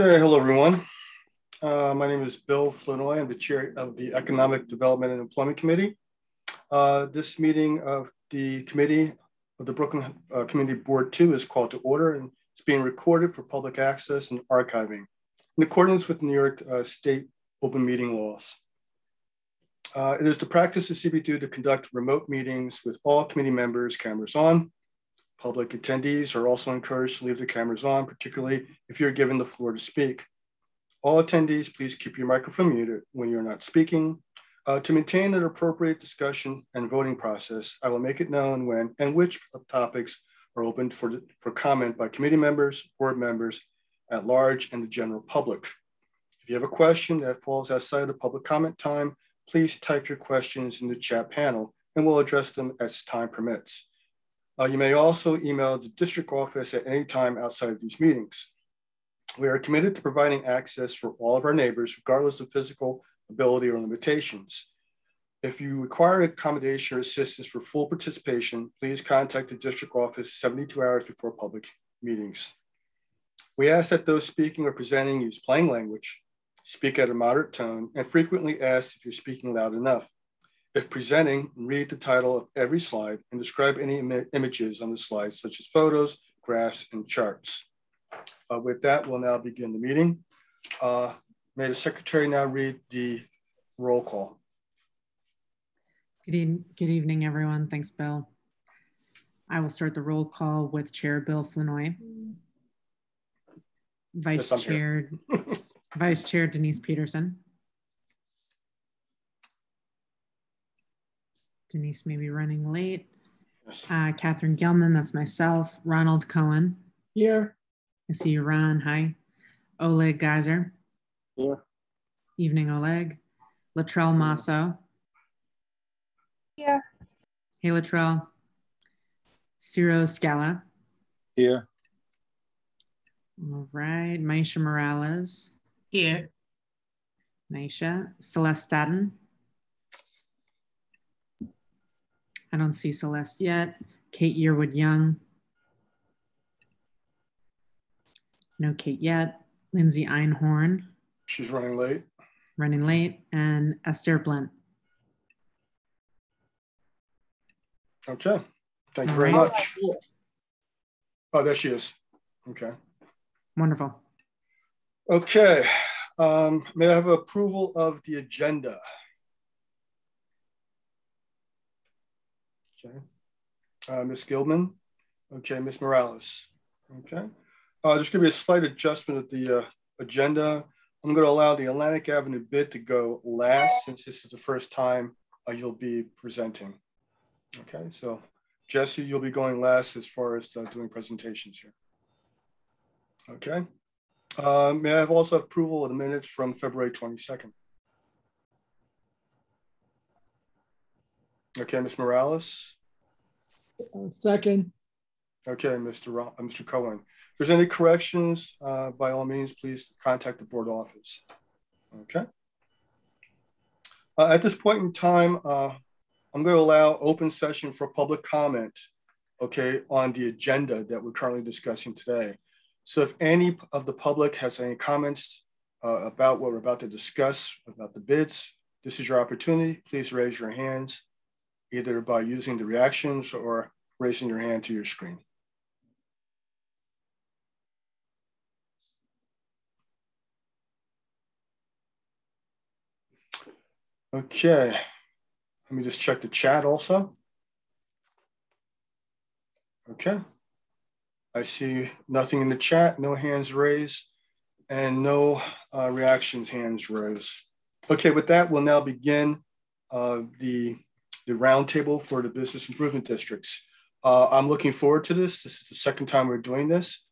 Sure. Hello, everyone. My name is Bill Flanoy. I'm the chair of the Economic Development and Employment Committee. This meeting of the committee of the Brooklyn Community Board 2 is called to order, and it's being recorded for public access and archiving in accordance with New York State open meeting laws. It is the practice of CB2 to conduct remote meetings with all committee members, cameras on. Public attendees are also encouraged to leave their cameras on, particularly if you're given the floor to speak. All attendees, please keep your microphone muted when you're not speaking. To maintain an appropriate discussion and voting process, I will make it known when and which topics are open for comment by committee members, board members at large, and the general public. If you have a question that falls outside of the public comment time, please type your questions in the chat panel and we'll address them as time permits. You may also email the district office at any time outside of these meetings. We are committed to providing access for all of our neighbors, regardless of physical ability or limitations. If you require accommodation or assistance for full participation, please contact the district office 72 hours before public meetings. We ask that those speaking or presenting use plain language, speak at a moderate tone, and frequently ask if you're speaking loud enough. If presenting, read the title of every slide and describe any images on the slides, such as photos, graphs, and charts. With that, we'll now begin the meeting. May the secretary now read the roll call. Good evening, everyone. Thanks, Bill. I will start the roll call with Chair Bill Flanoy, Vice Chair Denise Peterson. Denise may be running late. Catherine Gilman, that's myself. Ronald Cohen. Here. I see you, Ron. Hi. Oleg Geiser. Here. Evening, Oleg. Latrell Masso. Here. Hey, Latrell. Ciro Scala. Here. All right. Maisha Morales. Here. Maisha. Celeste Staten. I don't see Celeste yet. Kate Yearwood-Young. No Kate yet. Lindsay Einhorn. She's running late. And Esther Blunt. Okay. Thank you very much. Oh, there she is. Okay. Wonderful. Okay. May I have approval of the agenda? Okay, Ms. Gilman. Okay, Ms. Morales. Okay, there's going to be a slight adjustment of the agenda. I'm going to allow the Atlantic Avenue bid to go last, since this is the first time you'll be presenting. Okay, so Jesse, you'll be going last as far as doing presentations here. Okay, may I have also approval of the minutes from February 22nd? Okay, Ms. Morales. Second. Okay, Mr. Cohen. If there's any corrections, by all means, please contact the board office. Okay. At this point in time, I'm going to allow open session for public comment, okay, on the agenda that we're currently discussing today. So if any of the public has any comments about what we're about to discuss, about the bids, this is your opportunity. Please raise your hands, either by using the reactions or raising your hand to your screen. Okay, let me just check the chat also. Okay, I see nothing in the chat, no hands raised, and no reactions hands raised. Okay, with that, we'll now begin the roundtable for the business improvement districts. I'm looking forward to this. This is the second time we're doing this.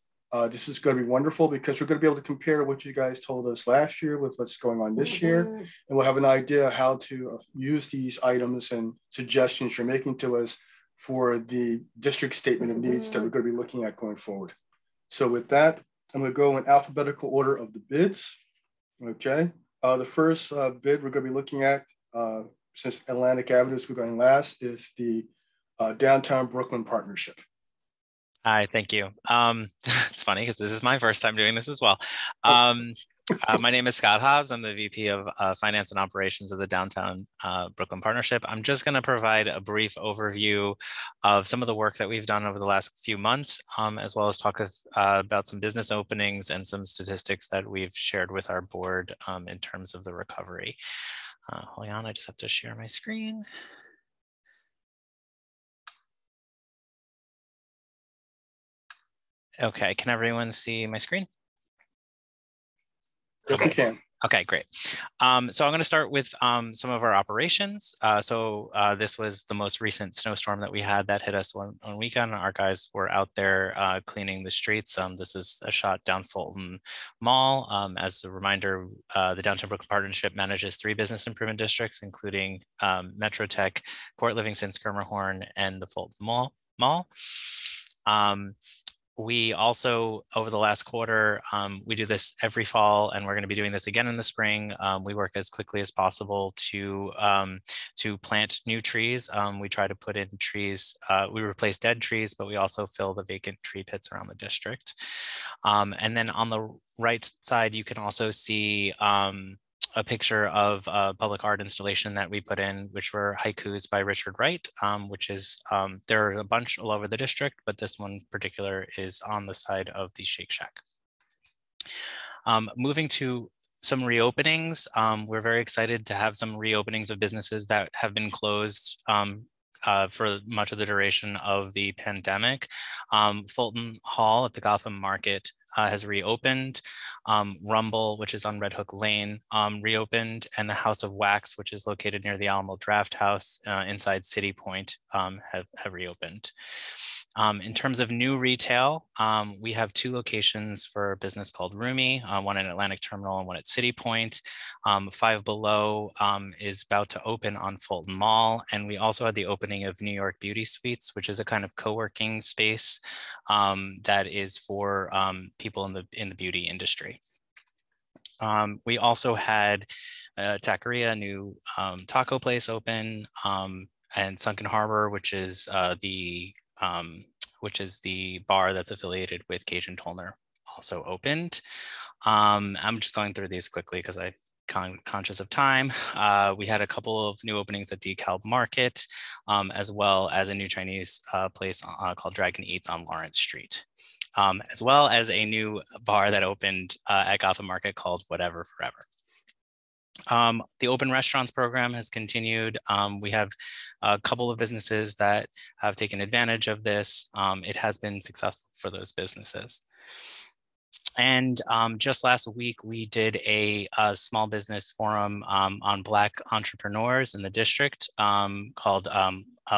This is going to be wonderful because we're going to be able to compare what you guys told us last year with what's going on this year. And we'll have an idea how to use these items and suggestions you're making to us for the district statement of needs that we're going to be looking at going forward. So with that, I'm going to go in alphabetical order of the bids. Okay. The first bid we're going to be looking at, since Atlantic Avenue is going last, is the Downtown Brooklyn Partnership. Hi, thank you. It's funny because this is my first time doing this as well. My name is Scott Hobbs. I'm the VP of Finance and Operations of the Downtown Brooklyn Partnership. I'm just going to provide a brief overview of some of the work that we've done over the last few months, as well as talk about some business openings and some statistics that we've shared with our board in terms of the recovery. Hold on, I just have to share my screen. Okay, can everyone see my screen? Yes, we can. Okay, great. So I'm going to start with some of our operations. This was the most recent snowstorm that we had that hit us one weekend. Our guys were out there cleaning the streets. This is a shot down Fulton Mall. As a reminder, the Downtown Brooklyn Partnership manages 3 business improvement districts, including MetroTech, Port Livingston, Skirmerhorn, and the Fulton Mall. We also, over the last quarter, we do this every fall, and we're going to be doing this again in the spring. We work as quickly as possible to plant new trees. We try to put in trees. We replace dead trees, but we also fill the vacant tree pits around the district. And then on the right side, you can also see a picture of a public art installation that we put in, which were haikus by Richard Wright, which is, there are a bunch all over the district, but this one in particular is on the side of the Shake Shack. Moving to some reopenings, we're very excited to have some reopenings of businesses that have been closed for much of the duration of the pandemic. Fulton Hall at the Gotham Market has reopened, Rumble, which is on Red Hook Lane, reopened, and the House of Wax, which is located near the Alamo Draft House inside City Point, have reopened. In terms of new retail, we have 2 locations for a business called Roomy, one in Atlantic Terminal and one at City Point. 5 Below is about to open on Fulton Mall, and we also had the opening of New York Beauty Suites, which is a kind of co-working space that is for people in the beauty industry. We also had Taqueria, a new taco place, open, and Sunken Harbor, which is the bar that's affiliated with Cajun Tolner, also opened. I'm just going through these quickly because I'm conscious of time. We had a couple of new openings at DeKalb Market, as well as a new Chinese place called Dragon Eats on Lawrence Street. As well as a new bar that opened at Gotham Market called Whatever Forever. The Open Restaurants program has continued. We have a couple of businesses that have taken advantage of this. It has been successful for those businesses. And just last week, we did a small business forum on Black entrepreneurs in the district called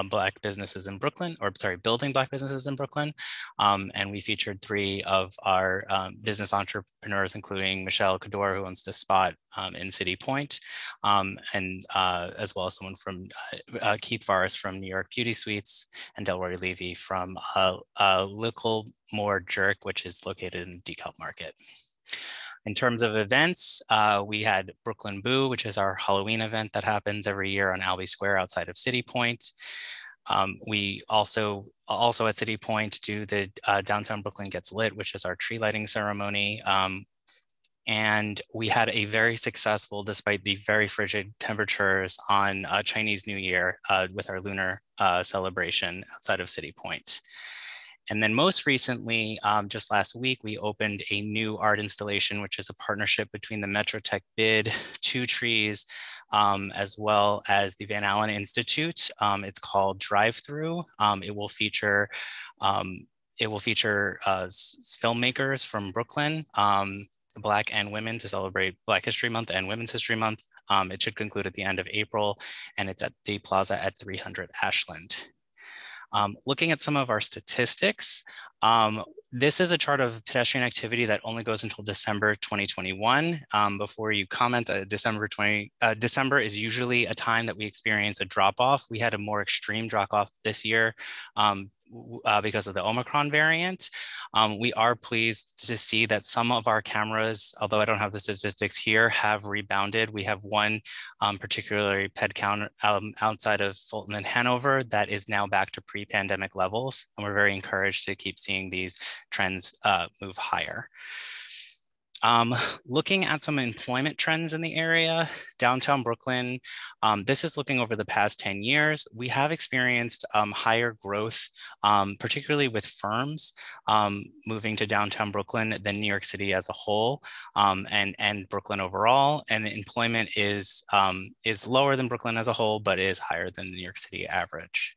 Black Businesses in Brooklyn, or sorry, Building Black Businesses in Brooklyn. And we featured 3 of our business entrepreneurs, including Michelle Cador, who owns The Spot in City Point, and as well as someone from Keith Forrest from New York Beauty Suites, and Delroy Levy from Licklemore Jerk, which is located in DeKalb Market. In terms of events, we had Brooklyn Boo, which is our Halloween event that happens every year on Albee Square outside of City Point. We also at City Point do the Downtown Brooklyn Gets Lit, which is our tree lighting ceremony. And we had a very successful, despite the very frigid temperatures, on Chinese New Year with our Lunar celebration outside of City Point. And then most recently, just last week, we opened a new art installation, which is a partnership between the MetroTech BID, Two Trees, as well as the Van Allen Institute. It's called Drive Through. It will feature filmmakers from Brooklyn, Black and women, to celebrate Black History Month and Women's History Month. It should conclude at the end of April, and it's at the Plaza at 300 Ashland. Looking at some of our statistics, this is a chart of pedestrian activity that only goes until December 2021. Before you comment, December is usually a time that we experience a drop-off. We had a more extreme drop-off this year because of the Omicron variant. We are pleased to see that some of our cameras, although I don't have the statistics here, have rebounded. We have one particularly ped counter outside of Fulton and Hanover that is now back to pre-pandemic levels. And we're very encouraged to keep seeing these trends move higher. Looking at some employment trends in the area, downtown Brooklyn, this is looking over the past 10 years, we have experienced higher growth, particularly with firms moving to downtown Brooklyn than New York City as a whole and Brooklyn overall. And employment is lower than Brooklyn as a whole, but is higher than the New York City average.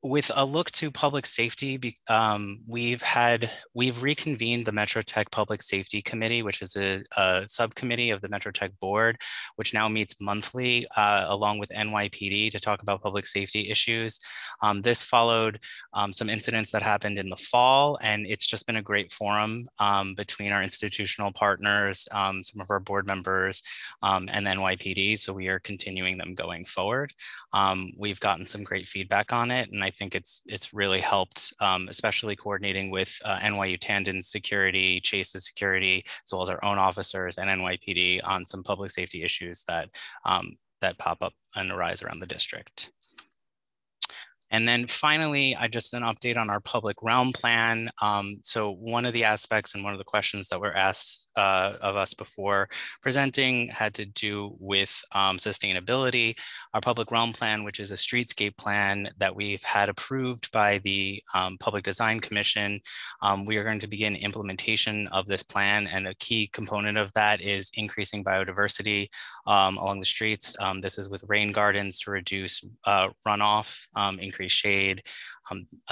With a look to public safety, we've reconvened the MetroTech Public Safety Committee, which is a subcommittee of the MetroTech board, which now meets monthly along with NYPD to talk about public safety issues. This followed some incidents that happened in the fall, and it's just been a great forum between our institutional partners, some of our board members, and NYPD. So we are continuing them going forward. We've gotten some great feedback on it, and I think it's really helped, especially coordinating with NYU Tandon's security, Chase's security, as well as our own officers and NYPD on some public safety issues that, that pop up and arise around the district. And then finally, just an update on our public realm plan. So one of the aspects and one of the questions that were asked of us before presenting had to do with sustainability. Our public realm plan, which is a streetscape plan that we've had approved by the Public Design Commission. We are going to begin implementation of this plan, and a key component of that is increasing biodiversity along the streets. This is with rain gardens to reduce runoff, increase shade,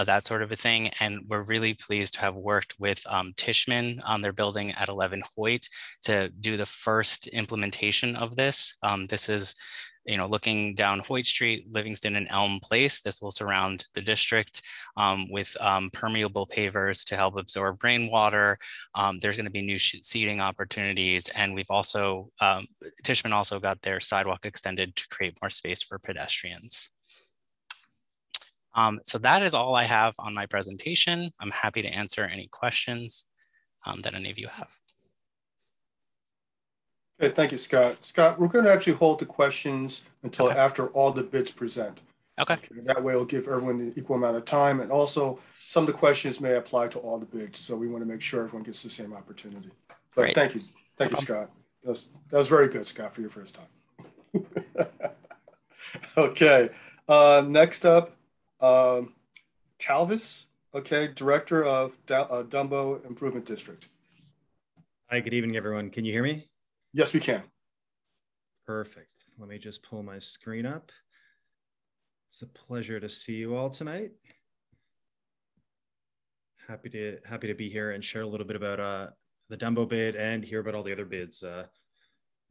that sort of a thing. And we're really pleased to have worked with Tishman on their building at 11 Hoyt to do the first implementation of this. This is, you know, looking down Hoyt Street, Livingston and Elm Place. This will surround the district with permeable pavers to help absorb rainwater. There's going to be new seating opportunities. And we've also, Tishman also got their sidewalk extended to create more space for pedestrians. So that is all I have on my presentation. I'm happy to answer any questions that any of you have. Okay, thank you, Scott. Scott, we're gonna actually hold the questions until after all the bids present. Okay. That way it'll give everyone the equal amount of time, and also some of the questions may apply to all the bids. So we wanna make sure everyone gets the same opportunity. But great. Thank you. Thank you, Scott. That was very good, Scott, for your first time. Okay, next up, Calvis, okay, director of Dumbo Improvement District. Hi, good evening, everyone. Can you hear me? Yes, we can. Perfect. Let me just pull my screen up. It's a pleasure to see you all tonight. Happy to be here and share a little bit about the Dumbo bid and hear about all the other bids.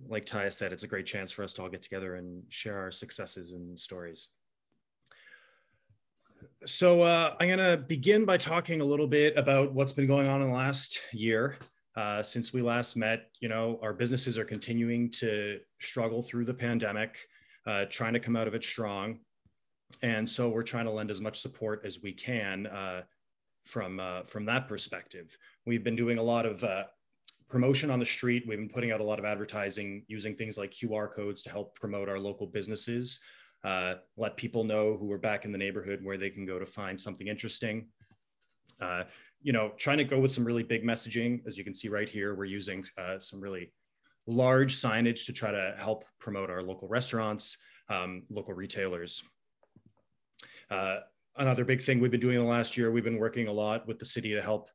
Like Taya said, it's a great chance for us to all get together and share our successes and stories. So I'm gonna begin by talking a little bit about what's been going on in the last year. Since we last met, you know, our businesses are continuing to struggle through the pandemic, trying to come out of it strong. And so we're trying to lend as much support as we can from that perspective. We've been doing a lot of promotion on the street. We've been putting out a lot of advertising using things like QR codes to help promote our local businesses. Let people know who are back in the neighborhood where they can go to find something interesting. You know, trying to go with some really big messaging. As you can see right here, we're using some really large signage to try to help promote our local restaurants, local retailers. Another big thing we've been doing in the last year, we've been working a lot with the city to help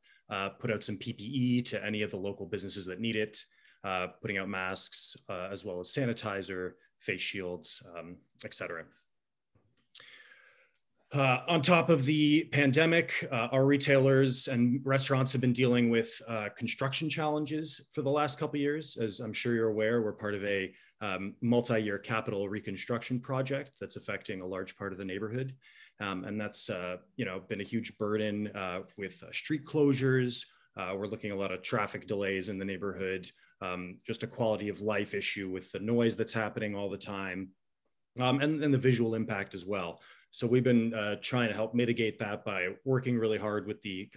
put out some PPE to any of the local businesses that need it, putting out masks as well as sanitizer, face shields, etc. On top of the pandemic, our retailers and restaurants have been dealing with construction challenges for the last couple of years. As I'm sure you're aware, we're part of a multi-year capital reconstruction project that's affecting a large part of the neighborhood. And that's you know, been a huge burden with street closures. We're looking at a lot of traffic delays in the neighborhood, just a quality of life issue with the noise that's happening all the time. and the visual impact as well. So we've been trying to help mitigate that by working really hard with the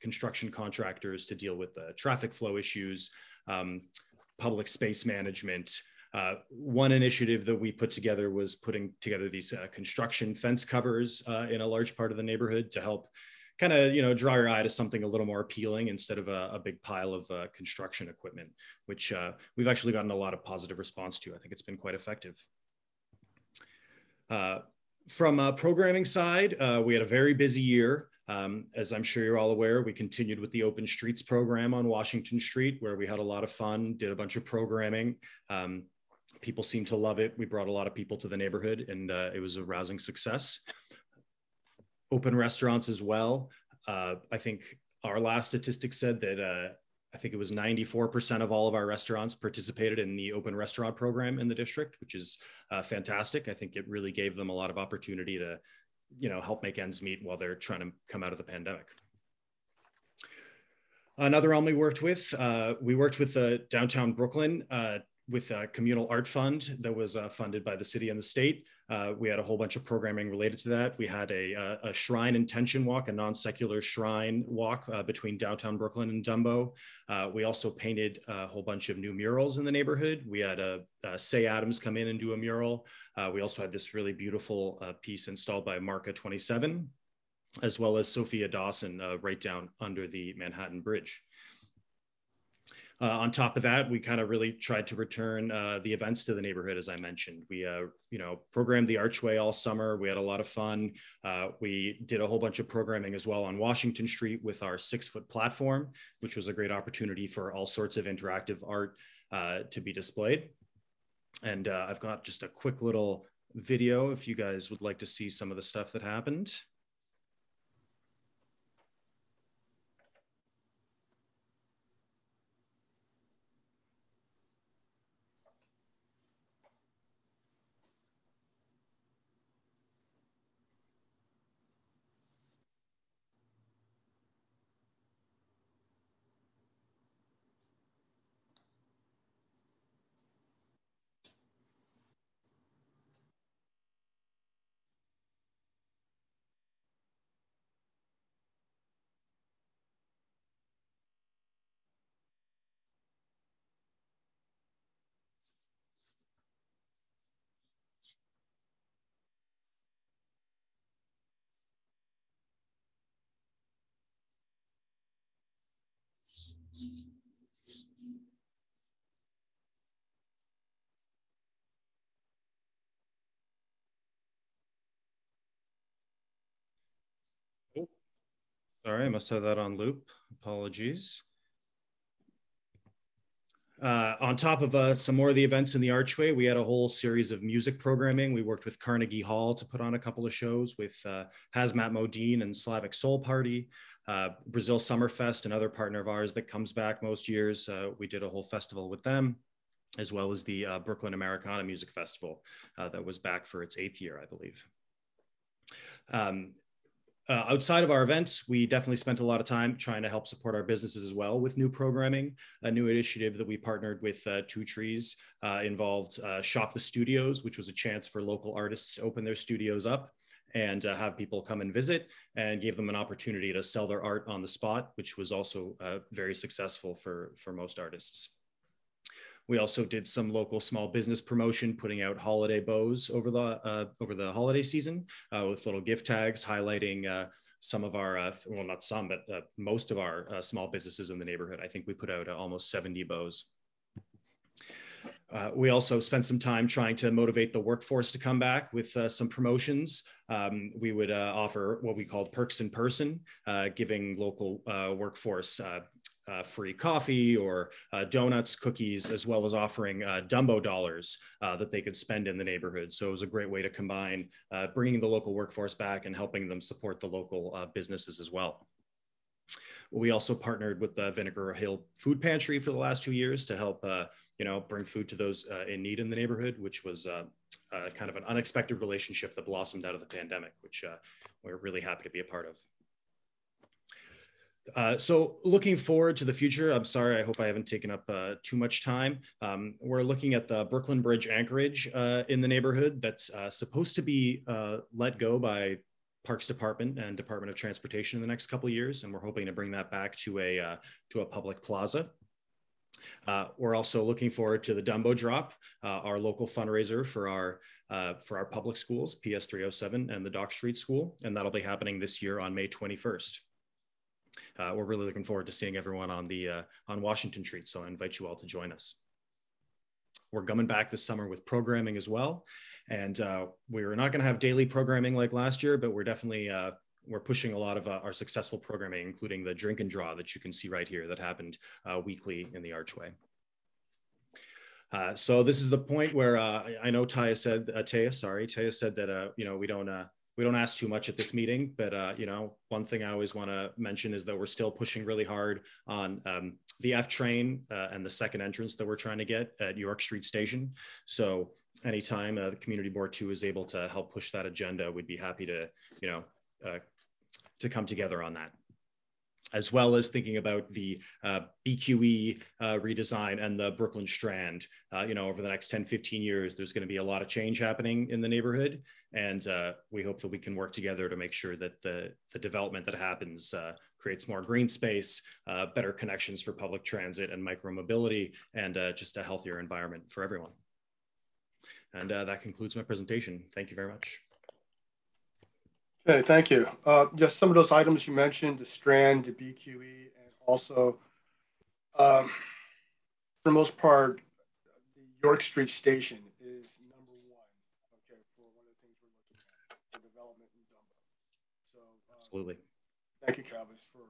construction contractors to deal with the traffic flow issues, public space management. One initiative that we put together was putting together these construction fence covers in a large part of the neighborhood to help kind of, you know, draw your eye to something a little more appealing instead of a big pile of construction equipment, which we've actually gotten a lot of positive response to. I think it's been quite effective. From a programming side, we had a very busy year. As I'm sure you're all aware, we continued with the Open Streets program on Washington Street, where we had a lot of fun, did a bunch of programming. People seemed to love it. We brought a lot of people to the neighborhood, and it was a rousing success. Open restaurants as well. I think our last statistic said that I think it was 94% of all of our restaurants participated in the open restaurant program in the district, which is fantastic. I think it really gave them a lot of opportunity to, you know, help make ends meet while they're trying to come out of the pandemic. Another one we worked with Downtown Brooklyn with a communal art fund that was funded by the city and the state. We had a whole bunch of programming related to that. We had a shrine intention walk, a non-secular shrine walk between Downtown Brooklyn and Dumbo. We also painted a whole bunch of new murals in the neighborhood. We had Say Adams come in and do a mural. We also had this really beautiful piece installed by Marca 27, as well as Sophia Dawson right down under the Manhattan Bridge. On top of that, we kind of really tried to return the events to the neighborhood, as I mentioned. We, you know, programmed the Archway all summer. We had a lot of fun. We did a whole bunch of programming as well on Washington Street with our 6-foot platform, which was a great opportunity for all sorts of interactive art to be displayed. And I've got just a quick little video if you guys would like to see some of the stuff that happened. Sorry, I must have that on loop. Apologies. On top of some more of the events in the Archway, we had a whole series of music programming. We worked with Carnegie Hall to put on a couple of shows with Hazmat Modine and Slavic Soul Party. Brazil Summerfest, another partner of ours that comes back most years. We did a whole festival with them, as well as the Brooklyn Americana Music Festival that was back for its 8th year, I believe. Outside of our events, we definitely spent a lot of time trying to help support our businesses as well with new programming. A new initiative that we partnered with Two Trees involved Shop the Studios, which was a chance for local artists to open their studios up and have people come and visit, and gave them an opportunity to sell their art on the spot, which was also very successful for most artists. We also did some local small business promotion, putting out holiday bows over the holiday season with little gift tags highlighting some of our, well, not some, but most of our small businesses in the neighborhood. I think we put out almost 70 bows. We also spent some time trying to motivate the workforce to come back with some promotions. We would offer what we called perks in person, giving local workforce free coffee or donuts, cookies, as well as offering Dumbo dollars that they could spend in the neighborhood. So it was a great way to combine bringing the local workforce back and helping them support the local businesses as well. We also partnered with the Vinegar Hill Food Pantry for the last 2 years to help, you know, bring food to those in need in the neighborhood, which was kind of an unexpected relationship that blossomed out of the pandemic, which we're really happy to be a part of. So looking forward to the future, I'm sorry, I hope I haven't taken up too much time. We're looking at the Brooklyn Bridge anchorage in the neighborhood that's supposed to be let go by Parks Department and Department of Transportation in the next couple of years, and we're hoping to bring that back to a public plaza. We're also looking forward to the Dumbo Drop, our local fundraiser for our public schools, PS 307 and the Dock Street School, and that'll be happening this year on May 21st. We're really looking forward to seeing everyone on the on Washington Street, so I invite you all to join us. We're coming back this summer with programming as well, and we're not going to have daily programming like last year, but we're definitely we're pushing a lot of our successful programming, including the drink and draw that you can see right here that happened weekly in the Archway. So this is the point where I know Taya said that you know, we don't ask too much at this meeting, but you know, one thing I always want to mention is that we're still pushing really hard on the F train and the second entrance that we're trying to get at York Street Station. So anytime the Community Board 2 is able to help push that agenda, we'd be happy to, you know, to come together on that, as well as thinking about the BQE redesign and the Brooklyn Strand. You know, over the next 10, 15 years, there's going to be a lot of change happening in the neighborhood. And we hope that we can work together to make sure that the development that happens creates more green space, better connections for public transit and micromobility, and just a healthier environment for everyone. And that concludes my presentation. Thank you very much. Okay, thank you. Just some of those items you mentioned, the Strand, the BQE, and also, for the most part, the York Street Station is number one, okay, for one of the things we're looking at, the development in Dumbo. So, absolutely. Thank you, Calvis, for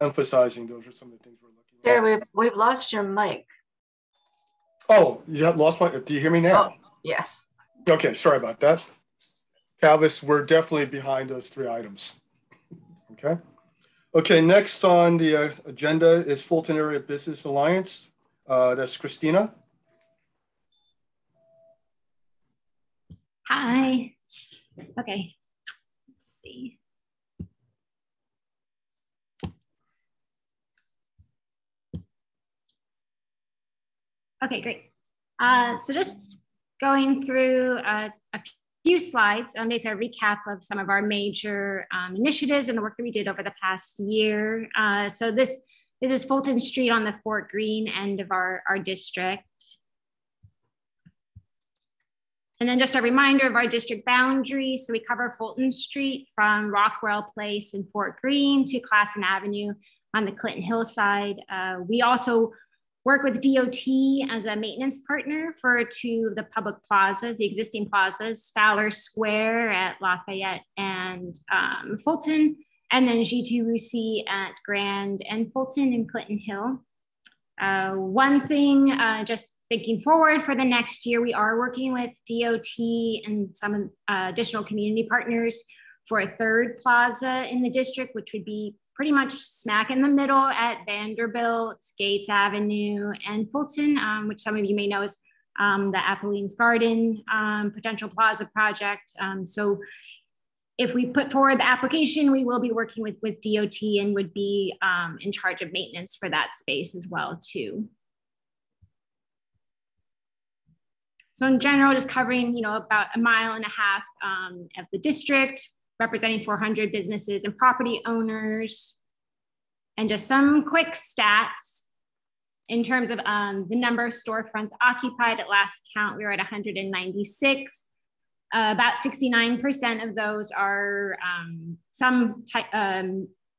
emphasizing those are some of the things we're looking at. Here, we've lost your mic. Oh, you have lost my, do you hear me now? Oh, yes. Okay, sorry about that. Calvis, we're definitely behind those three items, okay? Okay, next on the agenda is Fulton Area Business Alliance. That's Christina. Hi, okay, let's see. Okay, great. So just going through a few slides, basically a recap of some of our major initiatives and the work that we did over the past year. So this is Fulton Street on the Fort Greene end of our district. And then just a reminder of our district boundaries. So we cover Fulton Street from Rockwell Place in Fort Greene to Classen Avenue on the Clinton Hillside. We also work with DOT as a maintenance partner for two of the public plazas, the existing plazas, Fowler Square at Lafayette and Fulton, and then G2 Roussy at Grand and Fulton in Clinton Hill. One thing, just thinking forward for the next year, we are working with DOT and some additional community partners for a third plaza in the district, which would be pretty much smack in the middle at Vanderbilt, Gates Avenue, and Fulton, which some of you may know is the Apolline's Garden potential plaza project. So if we put forward the application, we will be working with DOT and would be in charge of maintenance for that space as well too. So in general, just covering, you know, about 1.5 miles of the district, representing 400 businesses and property owners. And just some quick stats in terms of the number of storefronts occupied. At last count, we were at 196. About 69% of those are some type,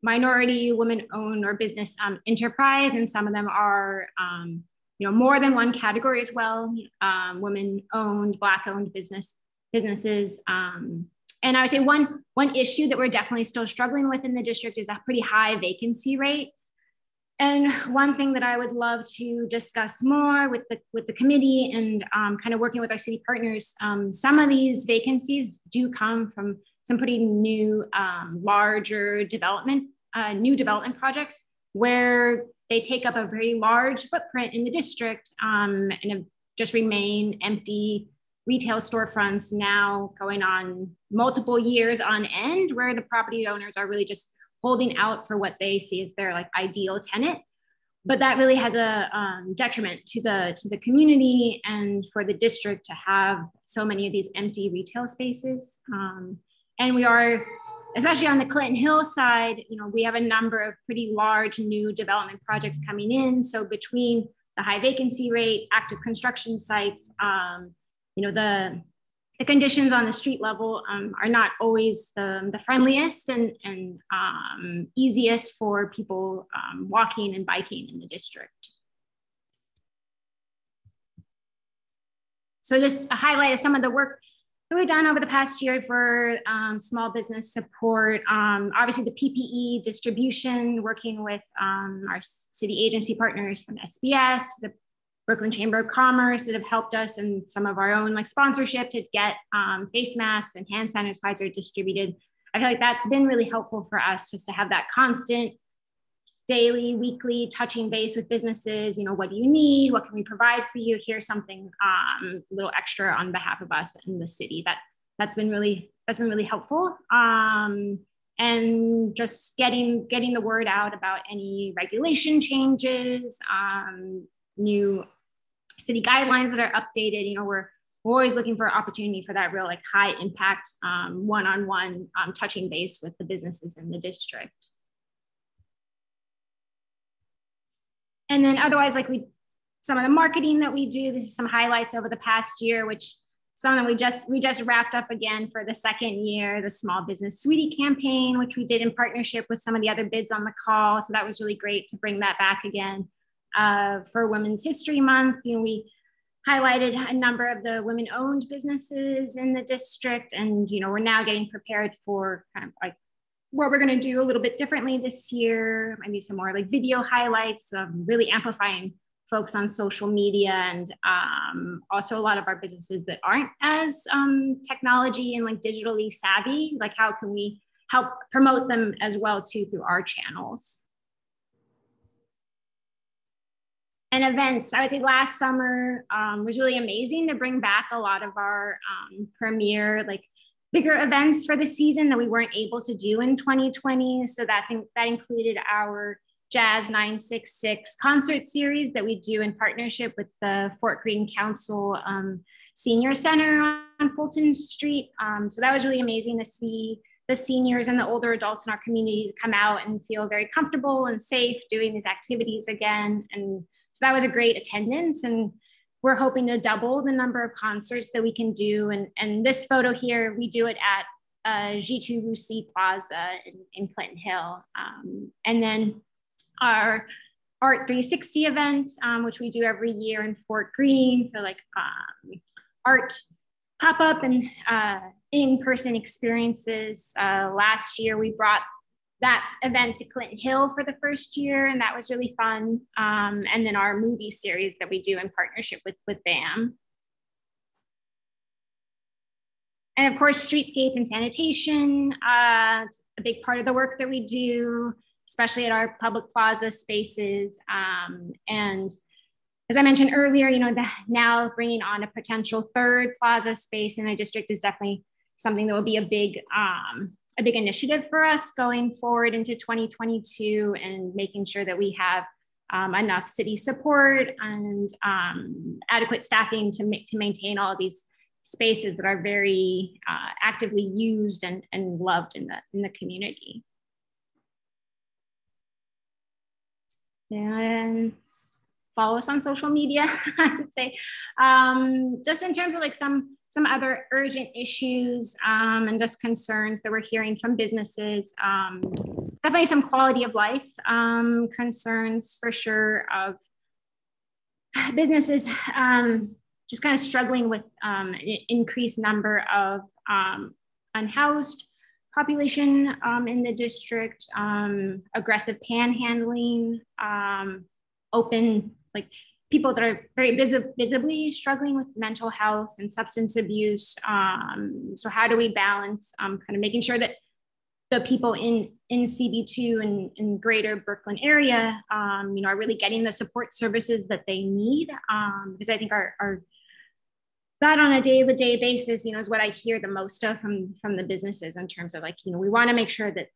minority, women-owned or business enterprise, and some of them are you know, more than one category as well, women-owned, Black-owned businesses. And I would say one issue that we're definitely still struggling with in the district is a pretty high vacancy rate. And one thing that I would love to discuss more with the committee and kind of working with our city partners, some of these vacancies do come from some pretty new, larger development, new development projects where they take up a very large footprint in the district and have just remain empty retail storefronts now going on multiple years on end, where the property owners are really just holding out for what they see as their like ideal tenant. But that really has a detriment to the community and for the district to have so many of these empty retail spaces. And we are, especially on the Clinton Hill side, you know, we have a number of pretty large new development projects coming in. So between the high vacancy rate, active construction sites, you know, the conditions on the street level are not always the friendliest and easiest for people walking and biking in the district. So just a highlight of some of the work that we've done over the past year for small business support. Obviously the PPE distribution, working with our city agency partners from SBS, the Brooklyn Chamber of Commerce that have helped us, and some of our own like sponsorship to get face masks and hand sanitizer distributed. I feel like that's been really helpful for us just to have that constant daily, weekly touching base with businesses. You know, what do you need? What can we provide for you? Here's something a little extra on behalf of us in the city. That's been really helpful. And just getting the word out about any regulation changes, new city guidelines that are updated. You know, we're always looking for opportunity for that real like high impact one-on-one touching base with the businesses in the district. And then otherwise, like some of the marketing that we do, this is some highlights over the past year, which something we just wrapped up again for the second year, the Small Business Sweetie campaign, which we did in partnership with some of the other bids on the call. So that was really great to bring that back again. For Women's History Month, you know, we highlighted a number of the women-owned businesses in the district, and you know, we're now getting prepared for kind of like what we're going to do a little bit differently this year. Maybe some more like video highlights, really amplifying folks on social media, and also a lot of our businesses that aren't as technology and like digitally savvy. Like, how can we help promote them as well too through our channels? And events, I would say last summer was really amazing to bring back a lot of our premier, like bigger events for the season that we weren't able to do in 2020. So that included our Jazz 966 concert series that we do in partnership with the Fort Greene Council Senior Center on Fulton Street. So that was really amazing to see the seniors and the older adults in our community come out and feel very comfortable and safe doing these activities again. And so that was a great attendance, and we're hoping to double the number of concerts that we can do. And this photo here, we do it at Jitu Rusi Plaza in Clinton Hill. And then our Art 360 event, which we do every year in Fort Greene for like art pop-up and in-person experiences. Last year, we brought that event to Clinton Hill for the first year, and that was really fun. And then our movie series that we do in partnership with BAM. And of course, streetscape and sanitation, it's a big part of the work that we do, especially at our public plaza spaces. And as I mentioned earlier, you know, now bringing on a potential third plaza space in the district is definitely something that will be a big initiative for us going forward into 2022, and making sure that we have enough city support and adequate staffing to maintain all these spaces that are very actively used and loved in the community. And follow us on social media, I would say. Just in terms of like some other urgent issues and just concerns that we're hearing from businesses. Definitely some quality of life concerns for sure of businesses just kind of struggling with an increased number of unhoused population in the district, aggressive panhandling, open, like, people that are very visibly struggling with mental health and substance abuse. So how do we balance kind of making sure that the people in CB2 and greater Brooklyn area, you know, are really getting the support services that they need? Because I think that on a day-to-day basis, you know, is what I hear the most of from the businesses in terms of like, you know, we want to make sure that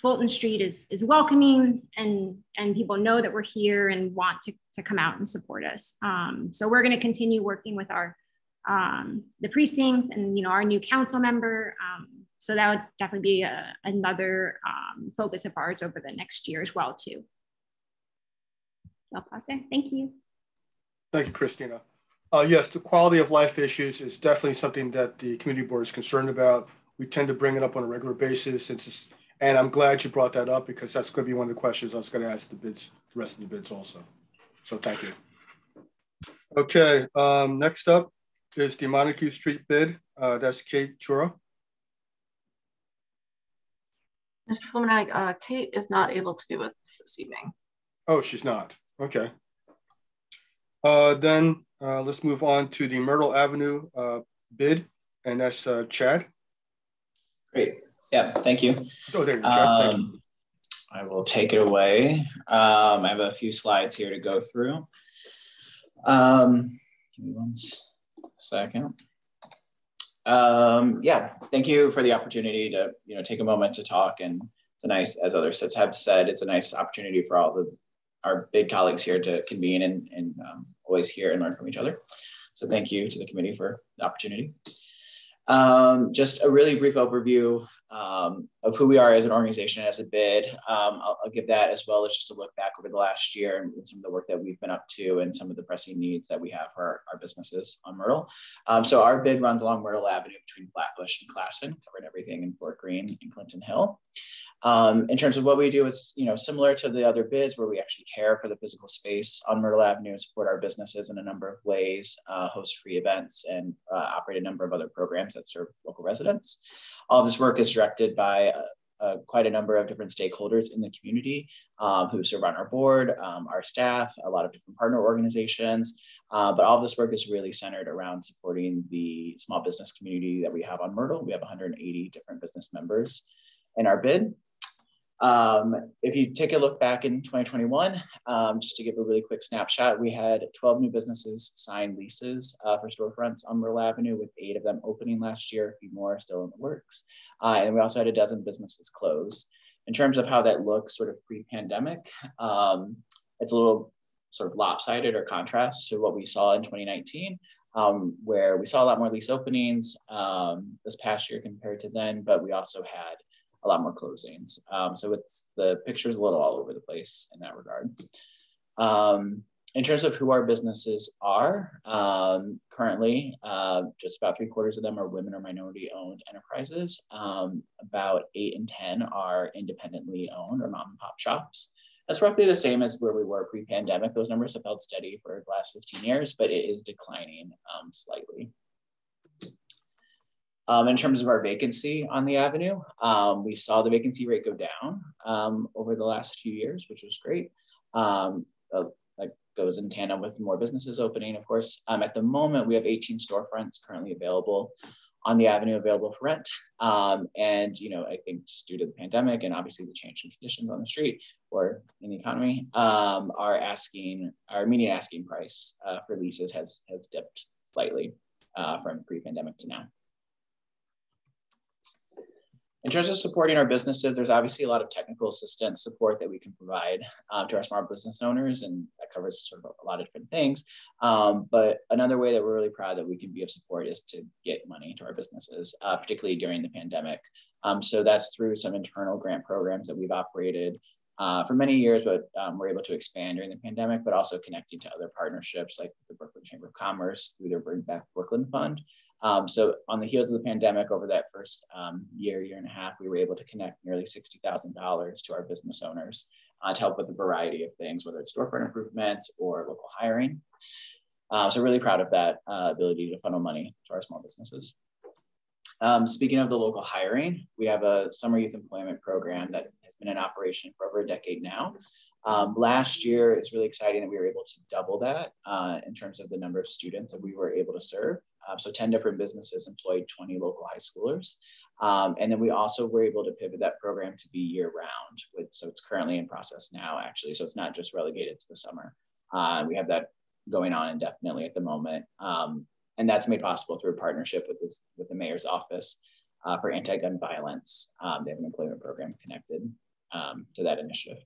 Fulton Street is welcoming, and people know that we're here and want to come out and support us. So we're going to continue working with our the precinct and our new council member. So that would definitely be another focus of ours over the next year as well too. I'll pause there. Thank you. Thank you, Christina. Yes, the quality of life issues is definitely something that the community board is concerned about. We tend to bring it up on a regular basis, and I'm glad you brought that up because that's going to be one of the questions I was going to ask the rest of the bids also. So thank you. Okay, next up is the Montague Street bid. That's Kate Chura. Mr. Fluminag, Kate is not able to be with us this evening. Oh, she's not. Okay. Then let's move on to the Myrtle Avenue bid, and that's Chad. Great. Yeah, thank you. Oh, there you go, Chad. Thank you. I will take it away. I have a few slides here to go through. Give me one second. Yeah, thank you for the opportunity to take a moment to talk, and it's a nice, as others have said, it's a nice opportunity for all our bid colleagues here to convene and always hear and learn from each other. So thank you to the committee for the opportunity. Just a really brief overview of who we are as an organization and as a bid. I'll give that as well as just a look back over the last year and some of the work that we've been up to and some of the pressing needs that we have for our businesses on Myrtle. So our bid runs along Myrtle Avenue between Flatbush and Classen, covering everything in Fort Greene and Clinton Hill. In terms of what we do, it's similar to the other bids where we actually care for the physical space on Myrtle Avenue and support our businesses in a number of ways, host free events, and operate a number of other programs that serve local residents. All this work is directed by quite a number of different stakeholders in the community who serve on our board, our staff, a lot of different partner organizations, but all this work is really centered around supporting the small business community that we have on Myrtle. We have 180 different business members in our bid. If you take a look back in 2021, just to give a really quick snapshot, we had 12 new businesses sign leases for storefronts on Myrtle Avenue, with 8 of them opening last year, a few more still in the works. And we also had 12 businesses close. In terms of how that looks sort of pre-pandemic, it's a little sort of lopsided or contrast to what we saw in 2019, where we saw a lot more lease openings this past year compared to then, but we also had a lot more closings. So it's, the picture's a little all over the place in that regard. In terms of who our businesses are, currently just about 3/4 of them are women or minority owned enterprises. About 8 in 10 are independently owned or mom and pop shops. That's roughly the same as where we were pre-pandemic. Those numbers have held steady for the last 15 years, but it is declining slightly. In terms of our vacancy on the avenue, we saw the vacancy rate go down over the last few years, which was great. That goes in tandem with more businesses opening, of course. At the moment, we have 18 storefronts currently available on the avenue, available for rent. And I think just due to the pandemic and obviously the change in conditions on the street or in the economy, our median asking price for leases has dipped slightly from pre-pandemic to now. In terms of supporting our businesses, there's obviously a lot of technical assistance support that we can provide to our small business owners, and that covers sort of a lot of different things. But another way that we're really proud that we can be of support is to get money to our businesses, particularly during the pandemic. So that's through some internal grant programs that we've operated for many years, but we're able to expand during the pandemic, but also connecting to other partnerships like the Brooklyn Chamber of Commerce through their Bring Back Brooklyn Fund. So on the heels of the pandemic, over that first year and a half, we were able to connect nearly $60,000 to our business owners to help with a variety of things, whether it's storefront improvements or local hiring. So really proud of that ability to funnel money to our small businesses. Speaking of the local hiring, we have a summer youth employment program that has been in operation for over a decade now. Last year, it's really exciting that we were able to double that in terms of the number of students that we were able to serve. So 10 different businesses employed 20 local high schoolers. And then we also were able to pivot that program to be year round. So it's currently in process now, actually. So it's not just relegated to the summer. We have that going on indefinitely at the moment. And that's made possible through a partnership with the mayor's office for anti-gun violence. They have an employment program connected to that initiative.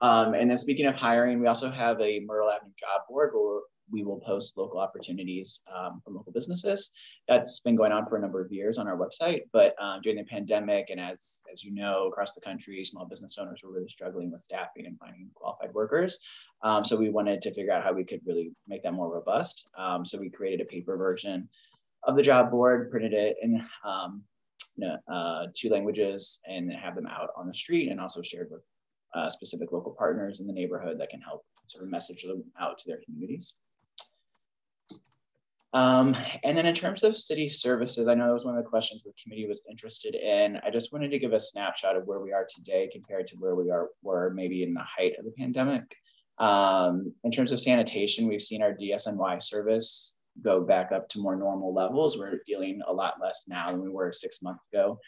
And then speaking of hiring, we also have a Myrtle Avenue job board where we will post local opportunities from local businesses. That's been going on for a number of years on our website, but during the pandemic, and as you know, across the country, small business owners were really struggling with staffing and finding qualified workers. So we wanted to figure out how we could really make that more robust. So we created a paper version of the job board, printed it in two languages, and have them out on the street and also shared with specific local partners in the neighborhood that can help sort of message them out to their communities. And then in terms of city services, I know that was one of the questions the committee was interested in. I just wanted to give a snapshot of where we are today compared to where we were maybe in the height of the pandemic. In terms of sanitation, we've seen our DSNY service go back up to more normal levels. We're dealing a lot less now than we were 6 months ago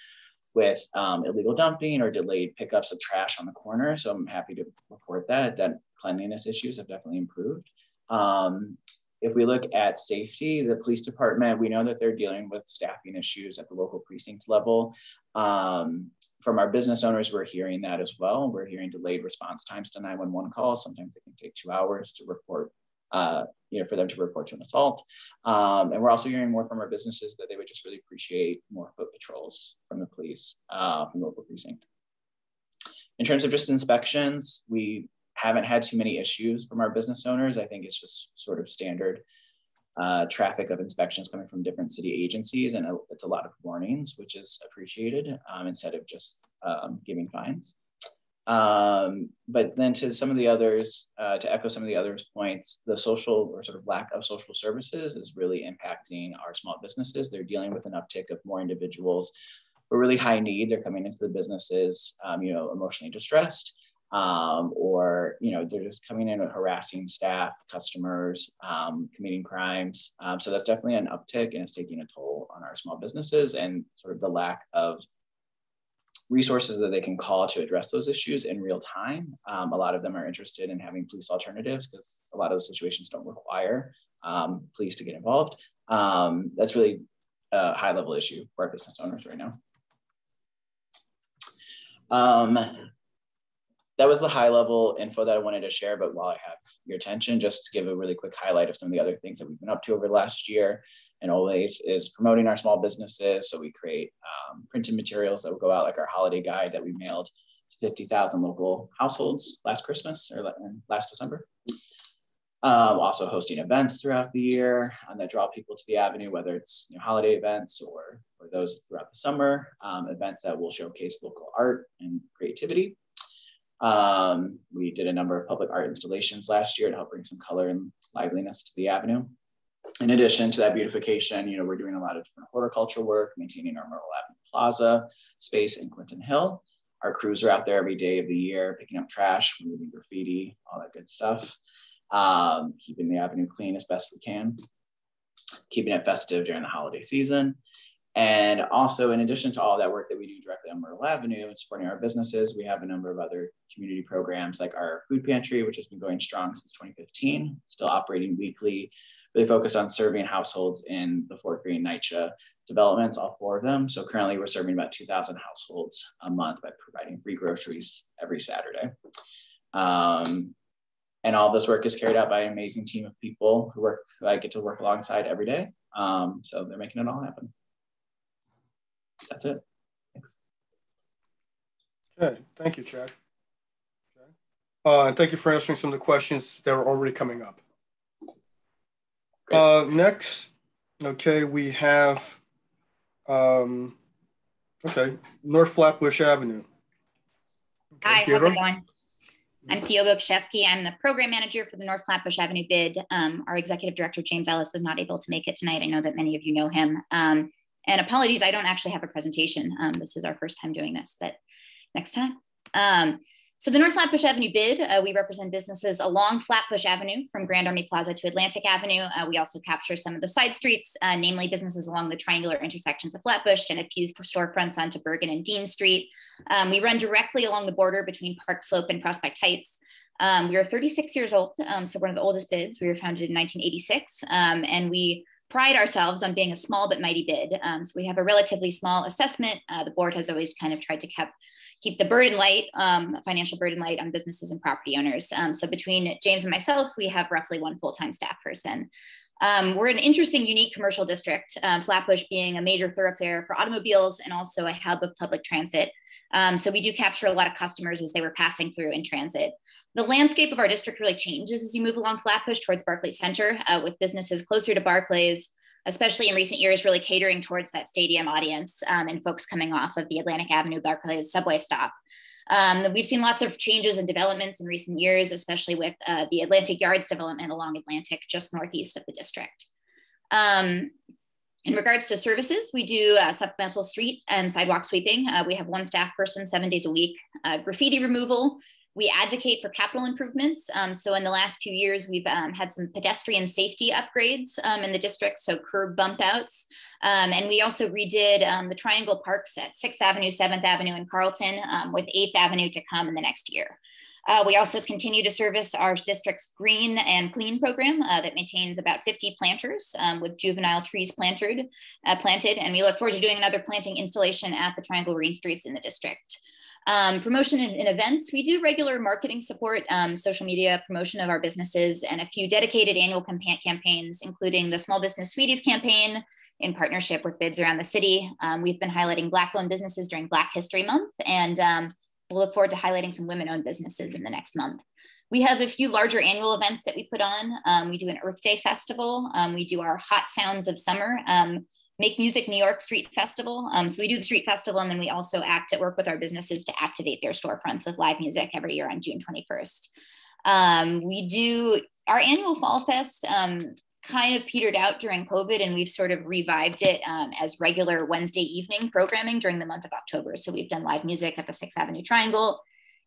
with illegal dumping or delayed pickups of trash on the corner. So I'm happy to report that cleanliness issues have definitely improved. If we look at safety, the police department, we know that they're dealing with staffing issues at the local precinct level. From our business owners, we're hearing that as well. We're hearing delayed response times to 911 calls. Sometimes it can take 2 hours to report, for them to report to an assault. And we're also hearing more from our businesses that they would just really appreciate more foot patrols from the police, from the local precinct. In terms of just inspections, we haven't had too many issues from our business owners. I think it's just sort of standard traffic of inspections coming from different city agencies, and it's a lot of warnings, which is appreciated instead of just giving fines. But then to some of the others, to echo some of the others' points, the social or sort of lack of social services is really impacting our small businesses. They're dealing with an uptick of more individuals who are really high need. They're coming into the businesses, emotionally distressed. They're just coming in and harassing staff, customers, committing crimes. So that's definitely an uptick, and it's taking a toll on our small businesses and sort of the lack of resources that they can call to address those issues in real time. A lot of them are interested in having police alternatives because a lot of those situations don't require police to get involved. That's really a high level issue for our business owners right now. That was the high level info that I wanted to share, but while I have your attention, just to give a really quick highlight of some of the other things that we've been up to over the last year and always is promoting our small businesses. So we create printed materials that will go out, like our holiday guide that we mailed to 50,000 local households last Christmas or last December. Also hosting events throughout the year that draw people to the avenue, whether it's holiday events or those throughout the summer, events that will showcase local art and creativity. We did a number of public art installations last year to help bring some color and liveliness to the avenue. In addition to that beautification, we're doing a lot of different horticulture work, maintaining our Myrtle Avenue Plaza space in Clinton Hill. Our crews are out there every day of the year, picking up trash, removing graffiti, all that good stuff. Keeping the avenue clean as best we can. Keeping it festive during the holiday season. And also, in addition to all that work that we do directly on Myrtle Avenue and supporting our businesses, we have a number of other community programs like our food pantry, which has been going strong since 2015, still operating weekly, really focused on serving households in the Fort Greene, NYCHA developments, all four of them. So currently we're serving about 2,000 households a month by providing free groceries every Saturday. And all this work is carried out by an amazing team of people who I get to work alongside every day. So they're making it all happen. That's it. Thanks. Okay. Thank you, Chad. Okay. Thank you for answering some of the questions that were already coming up. Next, okay, we have, North Flatbush Avenue. Okay, hi, Piero. How's it going? I'm Pio Boguszewski. I'm the program manager for the North Flatbush Avenue BID. Our executive director, James Ellis, was not able to make it tonight. I know that many of you know him. And apologies, I don't actually have a presentation. This is our first time doing this, but next time. So the North Flatbush Avenue BID, we represent businesses along Flatbush Avenue from Grand Army Plaza to Atlantic Avenue. We also capture some of the side streets, namely businesses along the triangular intersections of Flatbush and a few storefronts onto Bergen and Dean Street. We run directly along the border between Park Slope and Prospect Heights. We are 36 years old, so one of the oldest BIDs. We were founded in 1986, and we pride ourselves on being a small but mighty bid. So we have a relatively small assessment. The board has always kind of tried to keep the burden light, financial burden light on businesses and property owners. So between James and myself, we have roughly one full-time staff person. We're an interesting, unique commercial district, Flatbush being a major thoroughfare for automobiles and also a hub of public transit. So we do capture a lot of customers as they were passing through in transit. The landscape of our district really changes as you move along Flatbush towards Barclay Center, with businesses closer to Barclays, especially in recent years, really catering towards that stadium audience and folks coming off of the Atlantic Avenue Barclays subway stop. We've seen lots of changes and developments in recent years, especially with the Atlantic Yards development along Atlantic, just northeast of the district. In regards to services, we do supplemental street and sidewalk sweeping. We have one staff person 7 days a week. Graffiti removal. We advocate for capital improvements. So in the last few years, we've had some pedestrian safety upgrades in the district, so curb bump outs. And we also redid the triangle parks at 6th Avenue, 7th Avenue in Carlton, with 8th Avenue to come in the next year. We also continue to service our district's green and clean program that maintains about 50 planters with juvenile trees planted. And we look forward to doing another planting installation at the Triangle Green Streets in the district. Promotion and events. We do regular marketing support, social media promotion of our businesses, and a few dedicated annual campaigns, including the Small Business Sweeties campaign in partnership with BIDs around the city. We've been highlighting Black-owned businesses during Black History Month, and we'll look forward to highlighting some women-owned businesses in the next month. We have a few larger annual events that we put on. We do an Earth Day Festival. We do our Hot Sounds of Summer, Make Music New York Street Festival. So we do the street festival, and then we also work with our businesses to activate their storefronts with live music every year on June 21st. We do our annual Fall Fest, kind of petered out during COVID, and we've sort of revived it as regular Wednesday evening programming during the month of October. So we've done live music at the 6th Avenue Triangle.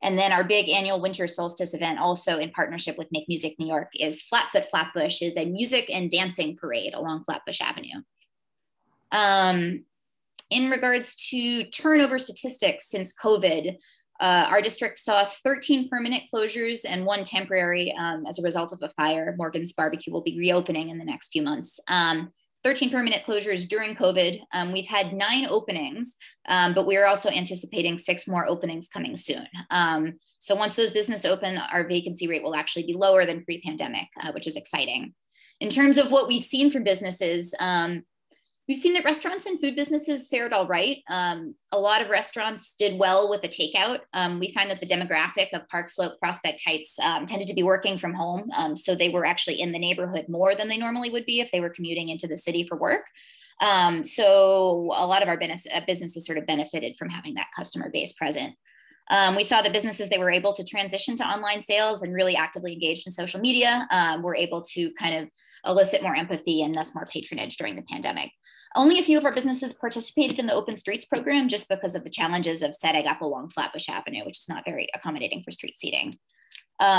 And then our big annual winter solstice event, also in partnership with Make Music New York, is Flatfoot Flatbush, is a music and dancing parade along Flatbush Avenue. In regards to turnover statistics since COVID, our district saw 13 permanent closures and 1 temporary as a result of a fire. Morgan's Barbecue will be reopening in the next few months. 13 permanent closures during COVID. We've had 9 openings, but we're also anticipating 6 more openings coming soon. So once those businesses open, our vacancy rate will actually be lower than pre-pandemic, which is exciting. In terms of what we've seen from businesses, we've seen that restaurants and food businesses fared all right. A lot of restaurants did well with the takeout. We find that the demographic of Park Slope, Prospect Heights tended to be working from home. So they were actually in the neighborhood more than they normally would be if they were commuting into the city for work. So a lot of our businesses sort of benefited from having that customer base present. We saw that businesses that were able to transition to online sales and really actively engaged in social media were able to kind of elicit more empathy and thus more patronage during the pandemic. Only a few of our businesses participated in the Open Streets program just because of the challenges of setting up along Flatbush Avenue, which is not very accommodating for street seating.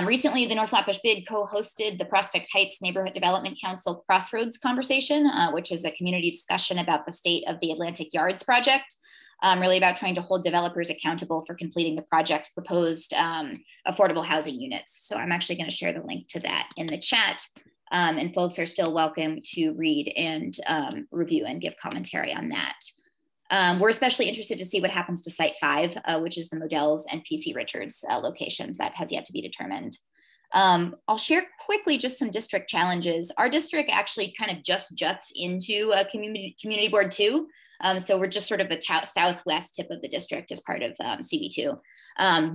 Recently, the North Flatbush BID co-hosted the Prospect Heights Neighborhood Development Council Crossroads Conversation, which is a community discussion about the state of the Atlantic Yards project, really about trying to hold developers accountable for completing the project's proposed affordable housing units. So I'm actually going to share the link to that in the chat. And folks are still welcome to read and review and give commentary on that. We're especially interested to see what happens to Site 5, which is the Modell's and PC Richards locations. That has yet to be determined. I'll share quickly just some district challenges. Our district actually kind of just juts into a community board 2. So we're just sort of the southwest tip of the district as part of CB2.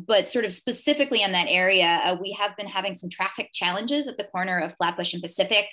But sort of specifically in that area, we have been having some traffic challenges at the corner of Flatbush and Pacific.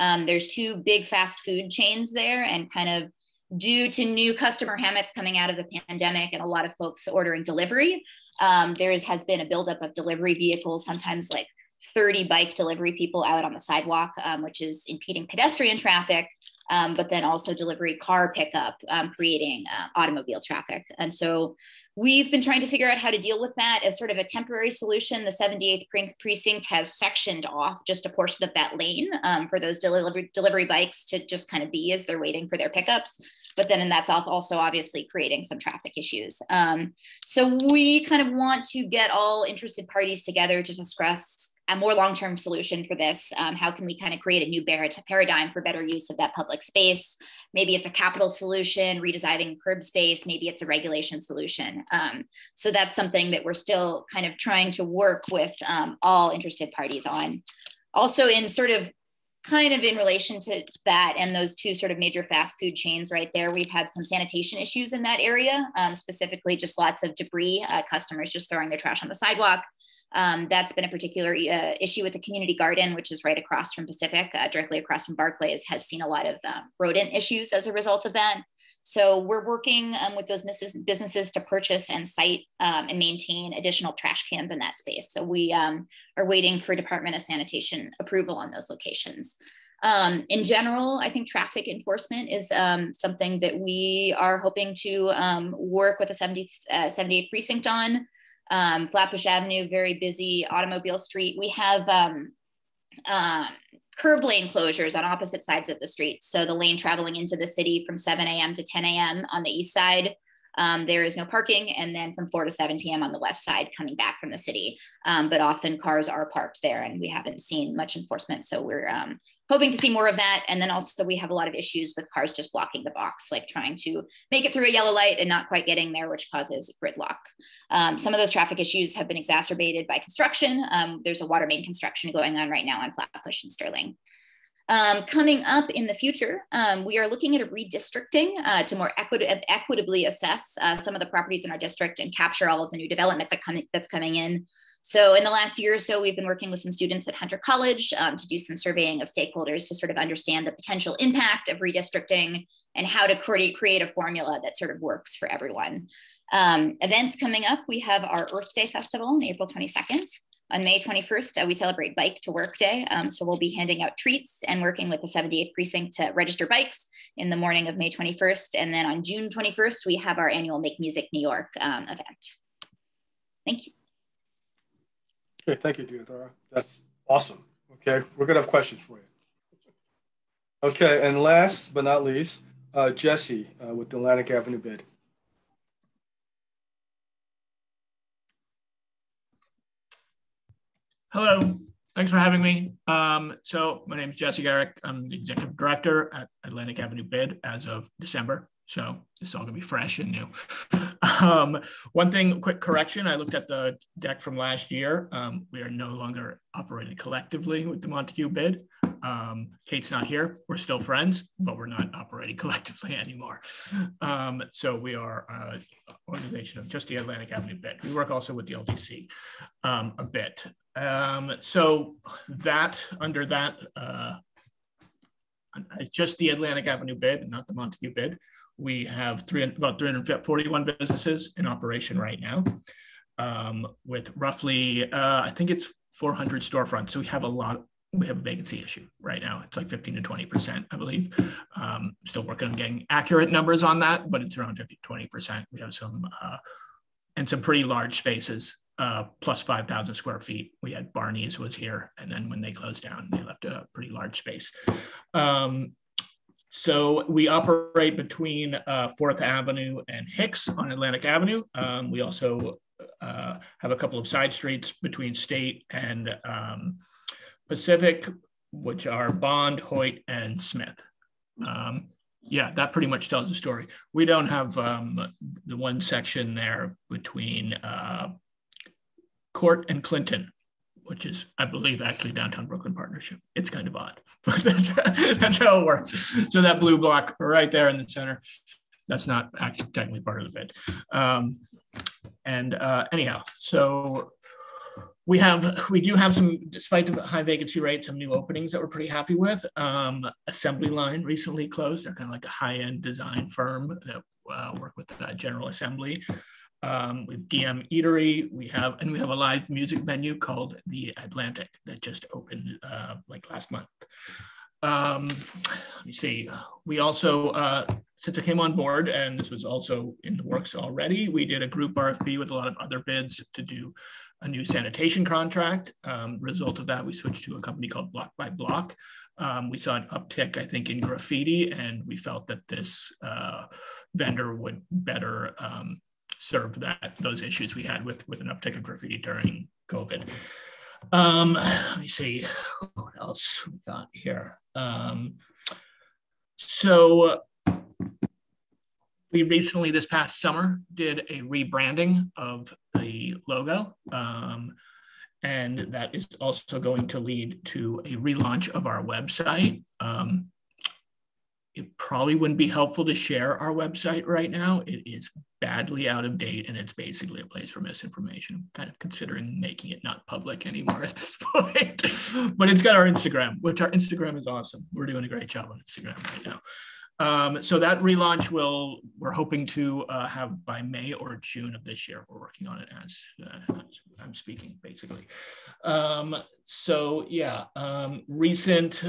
There's 2 big fast food chains there, and kind of due to new customer habits coming out of the pandemic and a lot of folks ordering delivery, has been a buildup of delivery vehicles, sometimes like 30 bike delivery people out on the sidewalk, which is impeding pedestrian traffic, but then also delivery car pickup, creating automobile traffic. And so we've been trying to figure out how to deal with that as sort of a temporary solution. The 78th precinct has sectioned off just a portion of that lane for those delivery bikes to just kind of be as they're waiting for their pickups. but then that's also obviously creating some traffic issues. So we kind of want to get all interested parties together to discuss a more long-term solution for this. How can we kind of create a new paradigm for better use of that public space? Maybe it's a capital solution, redesigning curb space, maybe it's a regulation solution. So that's something that we're still kind of trying to work with all interested parties on. Also in sort of in relation to that and those two sort of major fast food chains right there, we've had some sanitation issues in that area, specifically just lots of debris, customers just throwing their trash on the sidewalk. That's been a particular issue with the community garden, which is right across from Pacific, directly across from Barclays, has seen a lot of rodent issues as a result of that. So we're working with those businesses to purchase and site and maintain additional trash cans in that space. So we are waiting for Department of Sanitation approval on those locations. In general, I think traffic enforcement is something that we are hoping to work with the 78th precinct on. Flatbush Avenue, very busy, Automobile Street. We have curb lane closures on opposite sides of the street. So the lane traveling into the city from 7 a.m. to 10 a.m. on the east side, there is no parking. And then from 4 to 7 p.m. on the west side coming back from the city. But often cars are parked there and we haven't seen much enforcement. So we're hoping to see more of that. And then also we have a lot of issues with cars just blocking the box, like trying to make it through a yellow light and not quite getting there, which causes gridlock. Some of those traffic issues have been exacerbated by construction. There's a water main construction going on right now on Flatbush and Sterling. Coming up in the future, we are looking at a redistricting to more equitably assess some of the properties in our district and capture all of the new development that that's coming in. So in the last year or so, we've been working with some students at Hunter College to do some surveying of stakeholders to sort of understand the potential impact of redistricting and how to create a formula that sort of works for everyone. Events coming up, we have our Earth Day Festival on April 22nd. On May 21st, we celebrate Bike to Work Day. So we'll be handing out treats and working with the 78th Precinct to register bikes in the morning of May 21st. And then on June 21st, we have our annual Make Music New York event. Thank you. Okay, thank you, Deodara. That's awesome. Okay, we're gonna have questions for you. Okay, and last but not least, Jesse with the Atlantic Avenue BID. Hello, thanks for having me. So my name is Jesse Garrick. I'm the executive director at Atlantic Avenue BID as of December. So it's all gonna be fresh and new. One thing, quick correction. I looked at the deck from last year. We are no longer operated collectively with the Montague BID. Kate's not here. We're still friends, but we're not operating collectively anymore. So we are an organization of just the Atlantic Avenue BID. We work also with the LDC a bit. So that under that, just the Atlantic Avenue BID, not the Montague BID. We have about 341 businesses in operation right now with roughly, I think it's 400 storefronts. So we have a lot, we have a vacancy issue right now. It's like 15 to 20%, I believe. Still working on getting accurate numbers on that, but it's around 50 to 20%. We have some, and some pretty large spaces, plus 5,000 square feet. We had Barney's was here. And then when they closed down, they left a pretty large space. So we operate between 4th Avenue and Hicks on Atlantic Avenue. We also have a couple of side streets between State and Pacific, which are Bond, Hoyt, and Smith. Yeah, that pretty much tells the story. We don't have the one section there between Court and Clinton, which is, I believe, actually Downtown Brooklyn Partnership. It's kind of odd, but that's how it works. So that blue block right there in the center, that's not actually technically part of the BID. Anyhow, so we do have some, despite the high vacancy rate, some new openings that we're pretty happy with. Assembly Line recently closed. They're kind of like a high-end design firm that work with General Assembly. With DM Eatery, we have a live music venue called The Atlantic that just opened like last month. Let me see. We also, since I came on board, and this was also in the works already, we did a group RFP with a lot of other bids to do a new sanitation contract. Result of that, we switched to a company called Block by Block. We saw an uptick, I think, in graffiti, and we felt that this vendor would better serve those issues we had with an uptick of graffiti during COVID. Let me see what else we got here. So we recently, this past summer, did a rebranding of the logo. And that is also going to lead to a relaunch of our website. It probably wouldn't be helpful to share our website right now. It is badly out of date, and it's basically a place for misinformation. I'm kind of considering making it not public anymore at this point. But it's got our Instagram, which our Instagram is awesome. We're doing a great job on Instagram right now. So that relaunch we're hoping to have by May or June of this year. We're working on it as I'm speaking, basically. So yeah, recent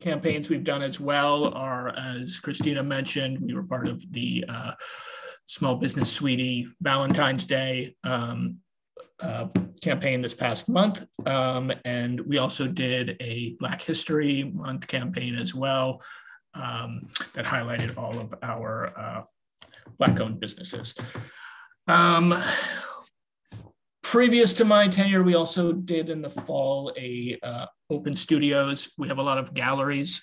campaigns we've done as well are, as Christina mentioned, we were part of the Small Business Sweetie Valentine's Day campaign this past month. And we also did a Black History Month campaign as well that highlighted all of our Black-owned businesses. Previous to my tenure, we also did in the fall a open studios. We have a lot of galleries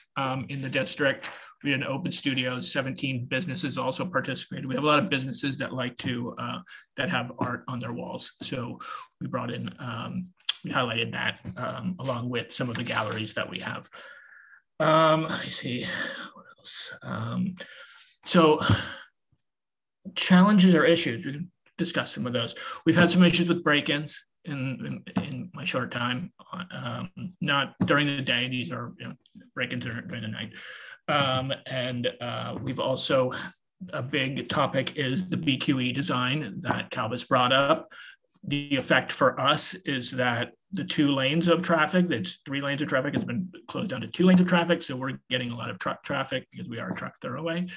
in the district. We did an open studios, 17 businesses also participated. We have a lot of businesses that like to, that have art on their walls. So we brought in, we highlighted that along with some of the galleries that we have. I see, what else? So challenges or issues. We can discuss some of those. We've had some issues with break-ins in my short time, not during the day. These are, you know, break-ins during the night. We've also, a big topic is the BQE design that Calvis brought up. The effect for us is that the two lanes of traffic, that's 3 lanes of traffic, has been closed down to 2 lanes of traffic. So we're getting a lot of truck traffic because we are a truck thoroughway.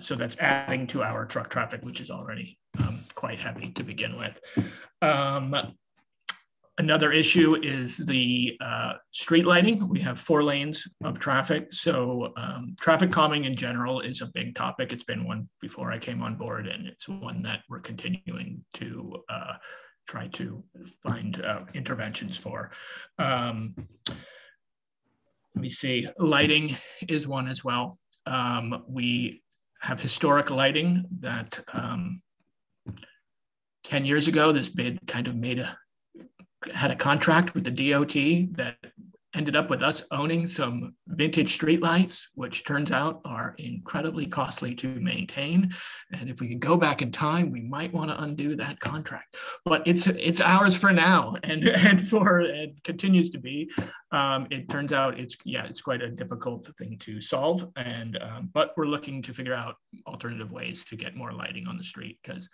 So that's adding to our truck traffic, which is already quite heavy to begin with. Another issue is the street lighting. We have 4 lanes of traffic. So traffic calming in general is a big topic. It's been one before I came on board, and it's one that we're continuing to try to find interventions for. Let me see, lighting is one as well. We have historic lighting that 10 years ago, this bid kind of had a contract with the DOT that ended up with us owning some vintage streetlights, which turns out are incredibly costly to maintain. And if we could go back in time, we might want to undo that contract. But it's ours for now, and continues to be. It turns out it's quite a difficult thing to solve. And but we're looking to figure out alternative ways to get more lighting on the street, because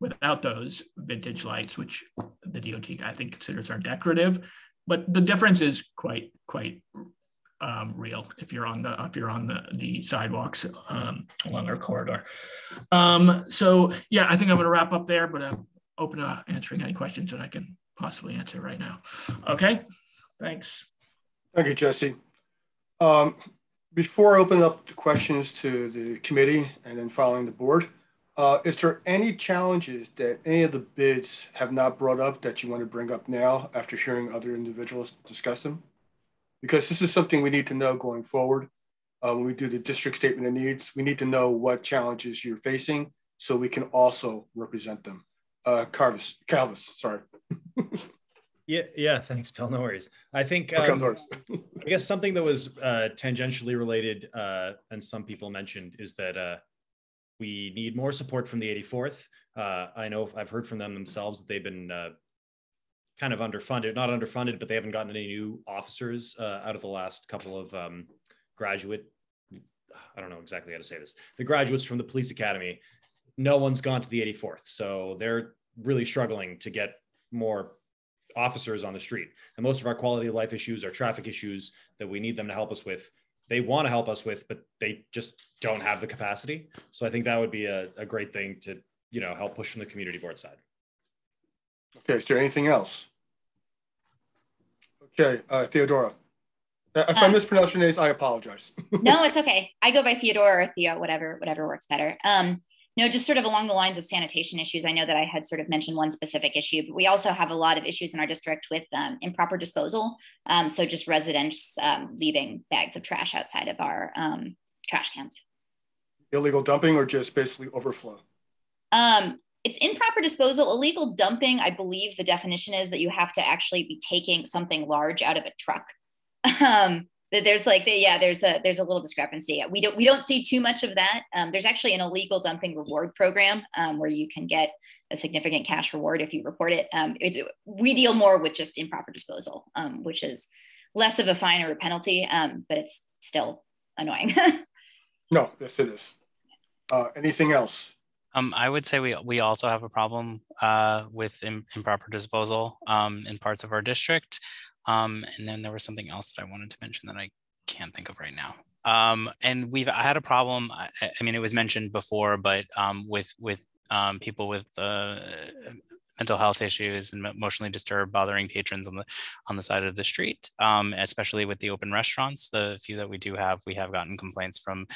without those vintage lights, which the DOT I think considers are decorative, but the difference is quite real if you're on the sidewalks along our corridor. So yeah, I think I'm going to wrap up there, but I'm open to answering any questions that I can possibly answer right now. Okay, thanks. Thank you, Jesse. Before I open up the questions to the committee and then following the board, is there any challenges that any of the bids have not brought up that you want to bring up now after hearing other individuals discuss them? Because this is something we need to know going forward. When we do the district statement of needs, we need to know what challenges you're facing so we can also represent them. Calvis, sorry. Yeah, thanks, Bill, no worries. I think, I guess something that was tangentially related and some people mentioned is that we need more support from the 84th. I know I've heard from them themselves that they've been kind of underfunded, not underfunded, but they haven't gotten any new officers out of the last couple of I don't know exactly how to say this, the graduates from the police academy. No one's gone to the 84th. So they're really struggling to get more officers on the street. And most of our quality of life issues are traffic issues that we need them to help us with. They want to help us with, but they just don't have the capacity. So I think that would be a great thing to, you know, help push from the community board side. Okay, is there anything else? Okay, Theodora. If I mispronounce your names, I apologize. No, it's okay. I go by Theodora or Theo, whatever works better. No, just sort of along the lines of sanitation issues. I know that I had sort of mentioned one specific issue, but we also have a lot of issues in our district with improper disposal. So just residents leaving bags of trash outside of our trash cans. Illegal dumping or just basically overflow? It's improper disposal. Illegal dumping, I believe the definition is that you have to actually be taking something large out of a truck. There's a little discrepancy. We don't see too much of that. There's actually an illegal dumping reward program where you can get a significant cash reward if you report it. We deal more with just improper disposal, which is less of a fine or a penalty, but it's still annoying. No, yes it is. Anything else? I would say we also have a problem with improper disposal in parts of our district. And then there was something else that I wanted to mention that I can't think of right now. And I had a problem. I mean, it was mentioned before, but with people with mental health issues and emotionally disturbed, bothering patrons on the side of the street, especially with the open restaurants. The few that we do have, we have gotten complaints from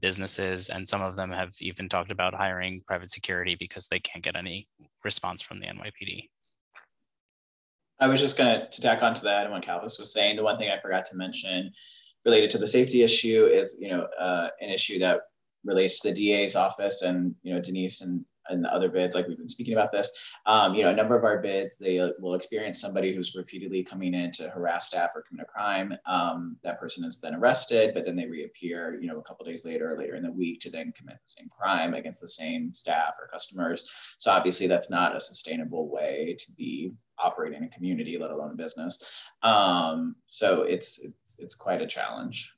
businesses, and some of them have even talked about hiring private security because they can't get any response from the NYPD. I was just going to tack onto that, and what Calvis was saying, the one thing I forgot to mention related to the safety issue is, an issue that relates to the DA's office and, Denise and the other bids, like we've been speaking about this, a number of our bids, they will experience somebody who's repeatedly coming in to harass staff or commit a crime. That person is then arrested, but then they reappear, a couple of days later or later in the week to then commit the same crime against the same staff or customers. So obviously that's not a sustainable way to be operating in a community, let alone a business. So it's quite a challenge.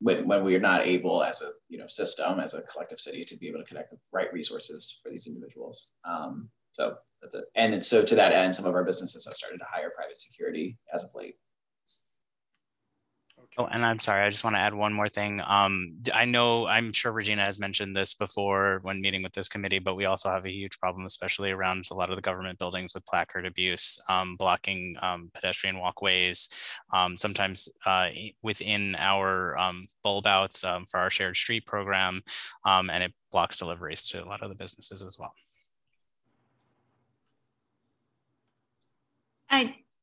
When we are not able as a system, as a collective city, to be able to connect the right resources for these individuals. So that's it. And so to that end, some of our businesses have started to hire private security as of late. Okay. Oh, and I'm sorry, I just want to add one more thing. I'm sure Regina has mentioned this before when meeting with this committee, but we also have a huge problem, especially around a lot of the government buildings with placard abuse, blocking pedestrian walkways, sometimes within our bulb outs for our shared street program, and it blocks deliveries to a lot of the businesses as well.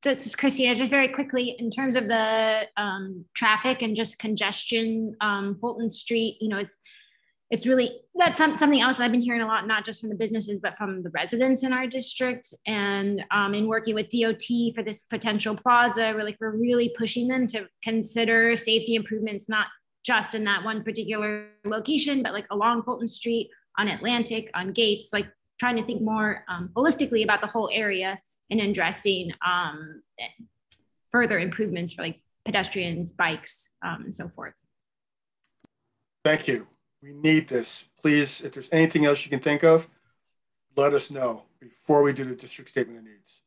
This is Christina, just very quickly, in terms of the traffic and just congestion, Fulton Street, it's really, that's something else I've been hearing a lot, not just from the businesses, but from the residents in our district. And in working with DOT for this potential plaza, we're really pushing them to consider safety improvements, not just in that one particular location, but along Fulton Street, on Atlantic, on Gates, trying to think more holistically about the whole area, and addressing further improvements for pedestrians, bikes, and so forth. Thank you. We need this. Please, if there's anything else you can think of, let us know before we do the district statement of needs.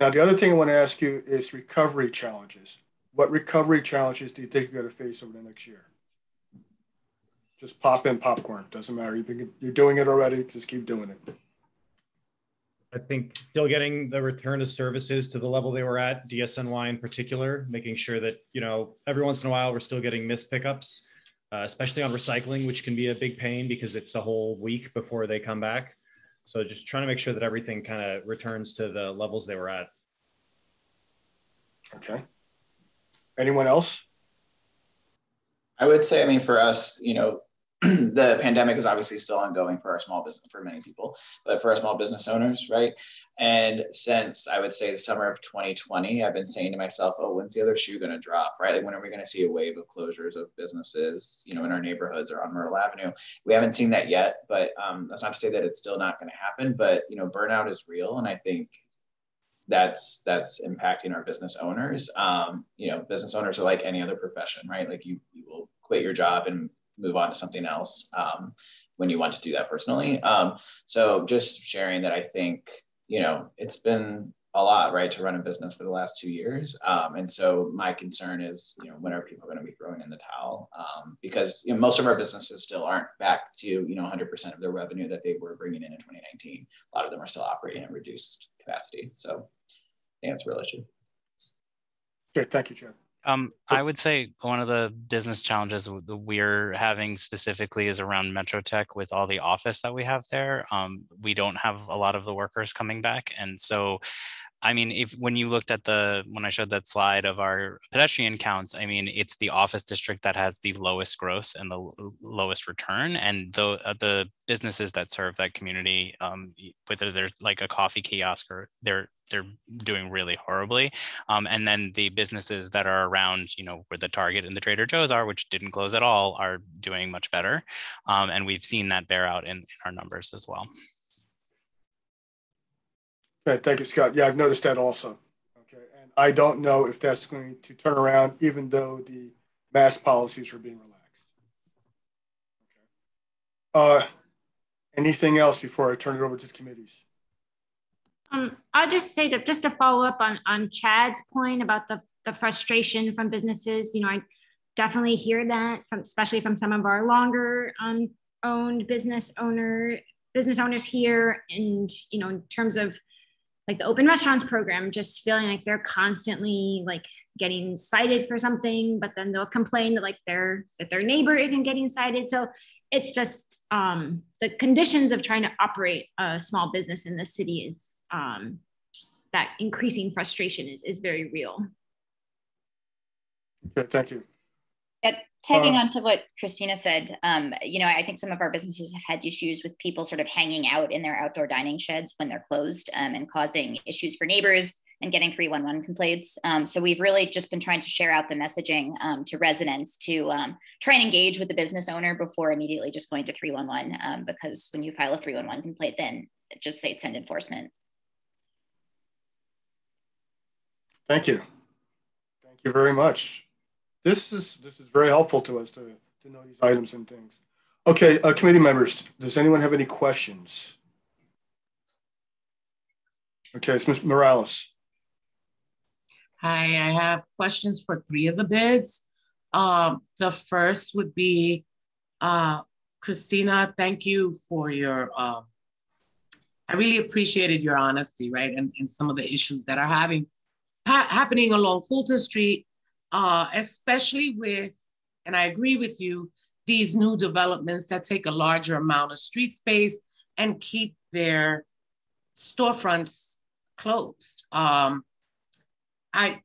Now, the other thing I want to ask you is recovery challenges. What recovery challenges do you think you're going to face over the next year? Just pop in popcorn. Doesn't matter. You're doing it already. Just keep doing it. I think still getting the return of services to the level they were at, DSNY in particular, making sure that, every once in a while, we're still getting missed pickups, especially on recycling, which can be a big pain because it's a whole week before they come back. So just trying to make sure that everything kind of returns to the levels they were at. Okay. Anyone else? I would say, for us, the pandemic is obviously still ongoing for our small business, for many people, but for our small business owners, right? And since I would say the summer of 2020, I've been saying to myself, oh, when's the other shoe going to drop, right? When are we going to see a wave of closures of businesses, in our neighborhoods or on Myrtle Avenue? We haven't seen that yet, but that's not to say that it's still not going to happen, but, burnout is real. And I think that's impacting our business owners. Business owners are like any other profession, right? You will quit your job and move on to something else when you want to do that personally. So just sharing that I think, it's been a lot, right, to run a business for the last 2 years. And so my concern is, when are people going to be throwing in the towel? Because most of our businesses still aren't back to, 100% of their revenue that they were bringing in 2019. A lot of them are still operating at reduced capacity. So I think that's a real issue. Good. Thank you, Chad. I would say one of the business challenges that we're having specifically is around MetroTech with all the office that we have there. We don't have a lot of the workers coming back. And so, I mean, when you looked at when I showed that slide of our pedestrian counts, I mean, it's the office district that has the lowest growth and the lowest return. And the businesses that serve that community, whether they're like a coffee kiosk or they're doing really horribly. And then the businesses that are around, you know, where the Target and the Trader Joe's are, which didn't close at all, are doing much better. And we've seen that bear out in our numbers as well. Okay, thank you, Scott. Yeah, I've noticed that also. Okay, and I don't know if that's going to turn around, even though the mask policies are being relaxed. Okay. Anything else before I turn it over to the committees? I'll just say that just to follow up on Chad's point about the frustration from businesses, you know, I definitely hear that from, especially from some of our longer owned business owners here. And, you know, in terms of like the open restaurants program, just feeling like they're constantly like getting cited for something, but then they'll complain that like their neighbor isn't getting cited. So it's just the conditions of trying to operate a small business in the city is just that increasing frustration is very real. Okay, thank you. Yeah, tagging on to what Christina said, you know, I think some of our businesses have had issues with people sort of hanging out in their outdoor dining sheds when they're closed and causing issues for neighbors and getting 311 complaints. So we've really just been trying to share out the messaging to residents to try and engage with the business owner before immediately just going to 311, because when you file a 311 complaint, then just say send enforcement. Thank you. Thank you very much. This is very helpful to us to know these items and things. Okay, committee members, does anyone have any questions? Okay, it's Ms. Morales. Hi, I have questions for three of the bids. The first would be, Christina, thank you for your, I really appreciated your honesty, right? And some of the issues that are happening along Fulton Street, especially with, and I agree with you, these new developments that take a larger amount of street space and keep their storefronts closed. One of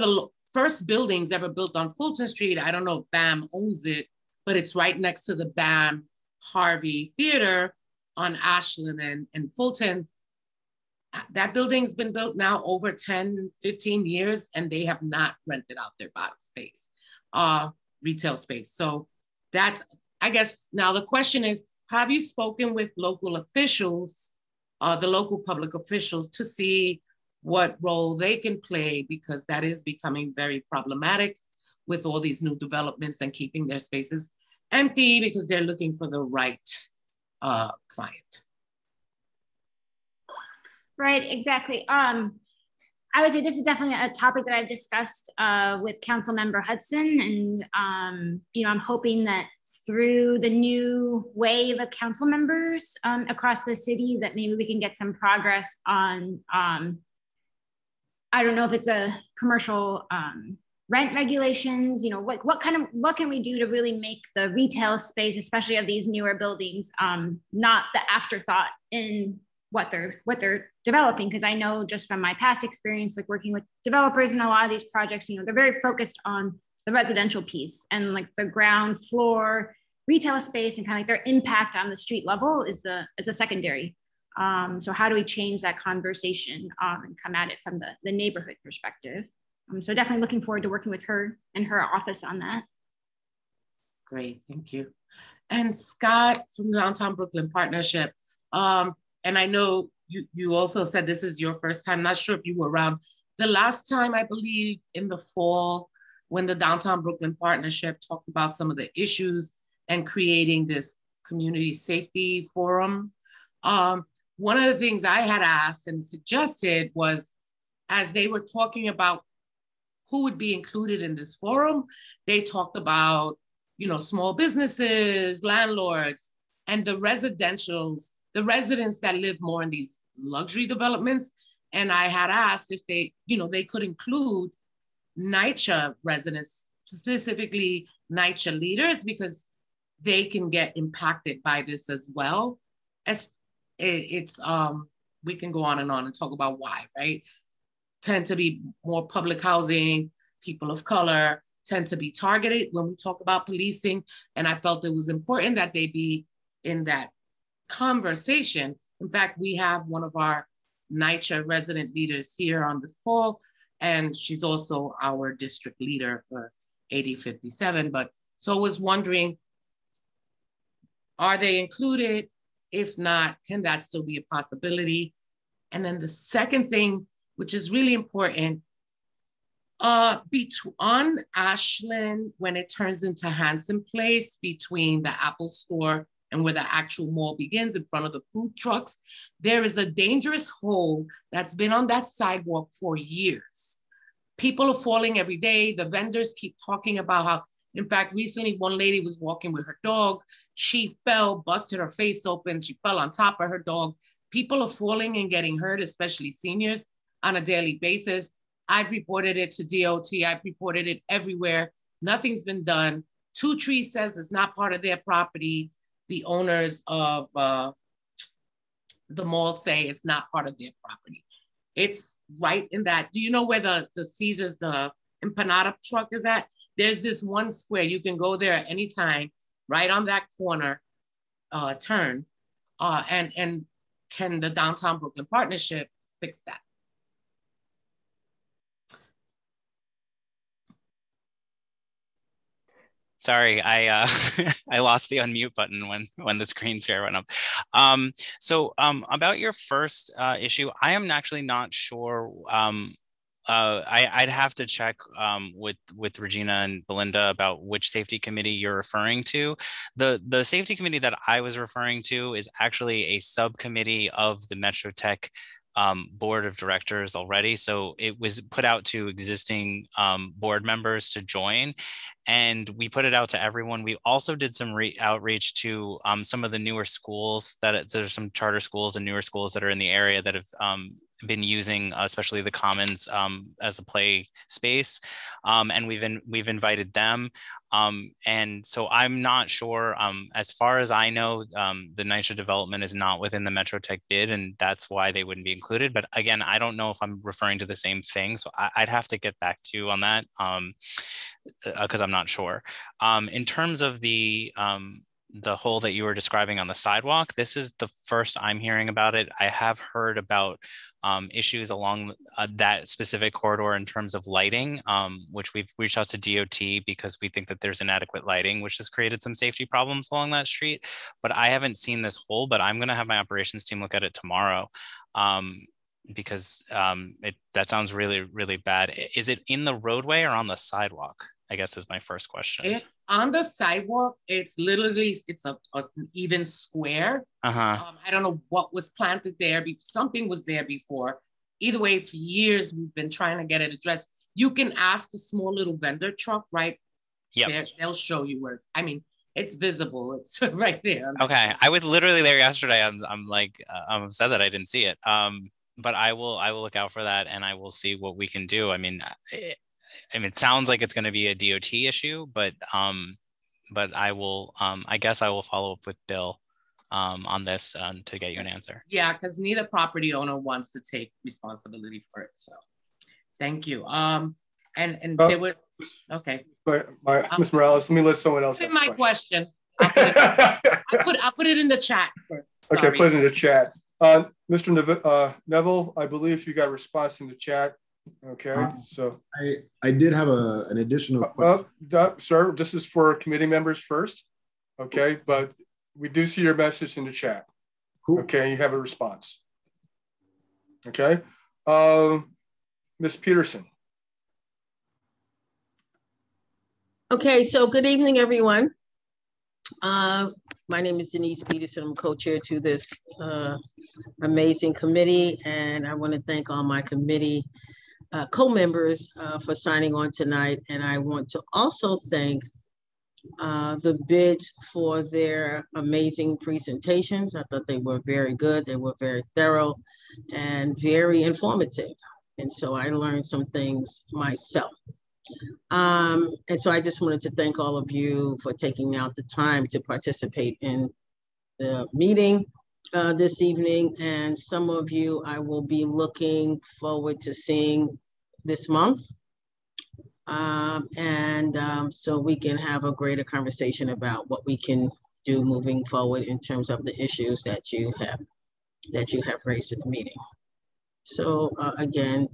the first buildings ever built on Fulton Street, I don't know if BAM owns it, but it's right next to the BAM Harvey Theater on Ashland and Fulton. That building's been built now over 10, 15 years, and they have not rented out their bottom space, retail space. So that's, I guess, now the question is, have you spoken with local officials, the local public officials, to see what role they can play, because that is becoming very problematic with all these new developments and keeping their spaces empty because they're looking for the right client. Right, exactly. I would say this is definitely a topic that I've discussed with Councilmember Hudson, and you know, I'm hoping that through the new wave of council members across the city that maybe we can get some progress on, I don't know if it's a commercial rent regulations, you know, what can we do to really make the retail space, especially of these newer buildings, not the afterthought in what they're developing. Because I know just from my past experience, like working with developers in a lot of these projects, you know, they're very focused on the residential piece, and like the ground floor retail space and kind of like their impact on the street level is a secondary. So how do we change that conversation and come at it from the neighborhood perspective? So definitely looking forward to working with her and her office on that. Great, thank you. And Scott from Downtown Brooklyn Partnership, and I know you also said this is your first time, not sure if you were around. The last time, I believe in the fall, when the Downtown Brooklyn Partnership talked about some of the issues and creating this community safety forum. One of the things I had asked and suggested was, as they were talking about who would be included in this forum, they talked about, you know, small businesses, landlords, and the residents that live more in these luxury developments. And I had asked if they could include NYCHA residents, specifically NYCHA leaders, because they can get impacted by this as well. As it's, we can go on and talk about why, right? Tend to be more public housing, people of color tend to be targeted when we talk about policing. And I felt it was important that they be in that conversation. In fact, we have one of our NYCHA resident leaders here on this call, and she's also our district leader for 8057. But so I was wondering, are they included? If not, can that still be a possibility? And then the second thing, which is really important, on Ashland, when it turns into Hanson Place, between the Apple Store and where the actual mall begins in front of the food trucks, there is a dangerous hole that's been on that sidewalk for years. People are falling every day. The vendors keep talking about how, in fact, recently one lady was walking with her dog. She fell, busted her face open. She fell on top of her dog. People are falling and getting hurt, especially seniors, on a daily basis. I've reported it to DOT. I've reported it everywhere. Nothing's been done. Two Trees says it's not part of their property. The owners of the mall say it's not part of their property. It's right in that. Do you know where the Caesars, the empanada truck is at? There's this one square. You can go there at any time, right on that corner turn. And can the Downtown Brooklyn Partnership fix that? Sorry, I I lost the unmute button when the screen share went up. About your first issue, I am actually not sure. I'd have to check with Regina and Belinda about which safety committee you're referring to. The safety committee that I was referring to is actually a subcommittee of the MetroTech board of directors already. So it was put out to existing board members to join, and we put it out to everyone. We also did some outreach to some of the newer schools there's some charter schools and newer schools that are in the area that have been using, especially the Commons as a play space. And we've invited them. And so I'm not sure, as far as I know, the NYCHA development is not within the MetroTech bid, and that's why they wouldn't be included. But again, I don't know if I'm referring to the same thing. So I'd have to get back to you on that, because I'm not sure. In terms of the hole that you were describing on the sidewalk, this is the first I'm hearing about it. I have heard about issues along that specific corridor in terms of lighting, which we've reached out to DOT because we think that there's inadequate lighting, which has created some safety problems along that street. But I haven't seen this hole, but I'm gonna have my operations team look at it tomorrow, because that sounds really, really bad. Is it in the roadway or on the sidewalk? I guess is my first question. It's on the sidewalk. It's literally, it's an even square. I don't know what was planted there. Something was there before. Either way, for years, we've been trying to get it addressed. You can ask the small little vendor truck, right? Yeah. They'll show you where it's, I mean, it's visible. It's right there. Okay. I was literally there yesterday. I'm like, I'm upset that I didn't see it. But I will look out for that, and I will see what we can do. I mean, it sounds like it's going to be a DOT issue, but I will, I guess I will follow up with Bill on this to get you an answer. Yeah, because neither property owner wants to take responsibility for it. So, thank you. And there was, okay. Ms. Morales, let someone else ask my question. I'll put it in the chat. Sorry. Okay, put it in the chat. Mr. Neville, I believe you got a response in the chat. Okay, so I did have an additional question. Sir, this is for committee members first. Okay, but we do see your message in the chat. Cool. Okay, you have a response. Okay, Ms. Peterson. Okay, so good evening, everyone. My name is Denise Peterson. I'm co-chair to this amazing committee, and I want to thank all my committee co-members for signing on tonight. And I want to also thank the BIDs for their amazing presentations. I thought they were very good. They were very thorough and very informative. And so I learned some things myself. And so I just wanted to thank all of you for taking out the time to participate in the meeting this evening. And some of you I will be looking forward to seeing this month. So we can have a greater conversation about what we can do moving forward in terms of the issues that you have raised in the meeting. So again,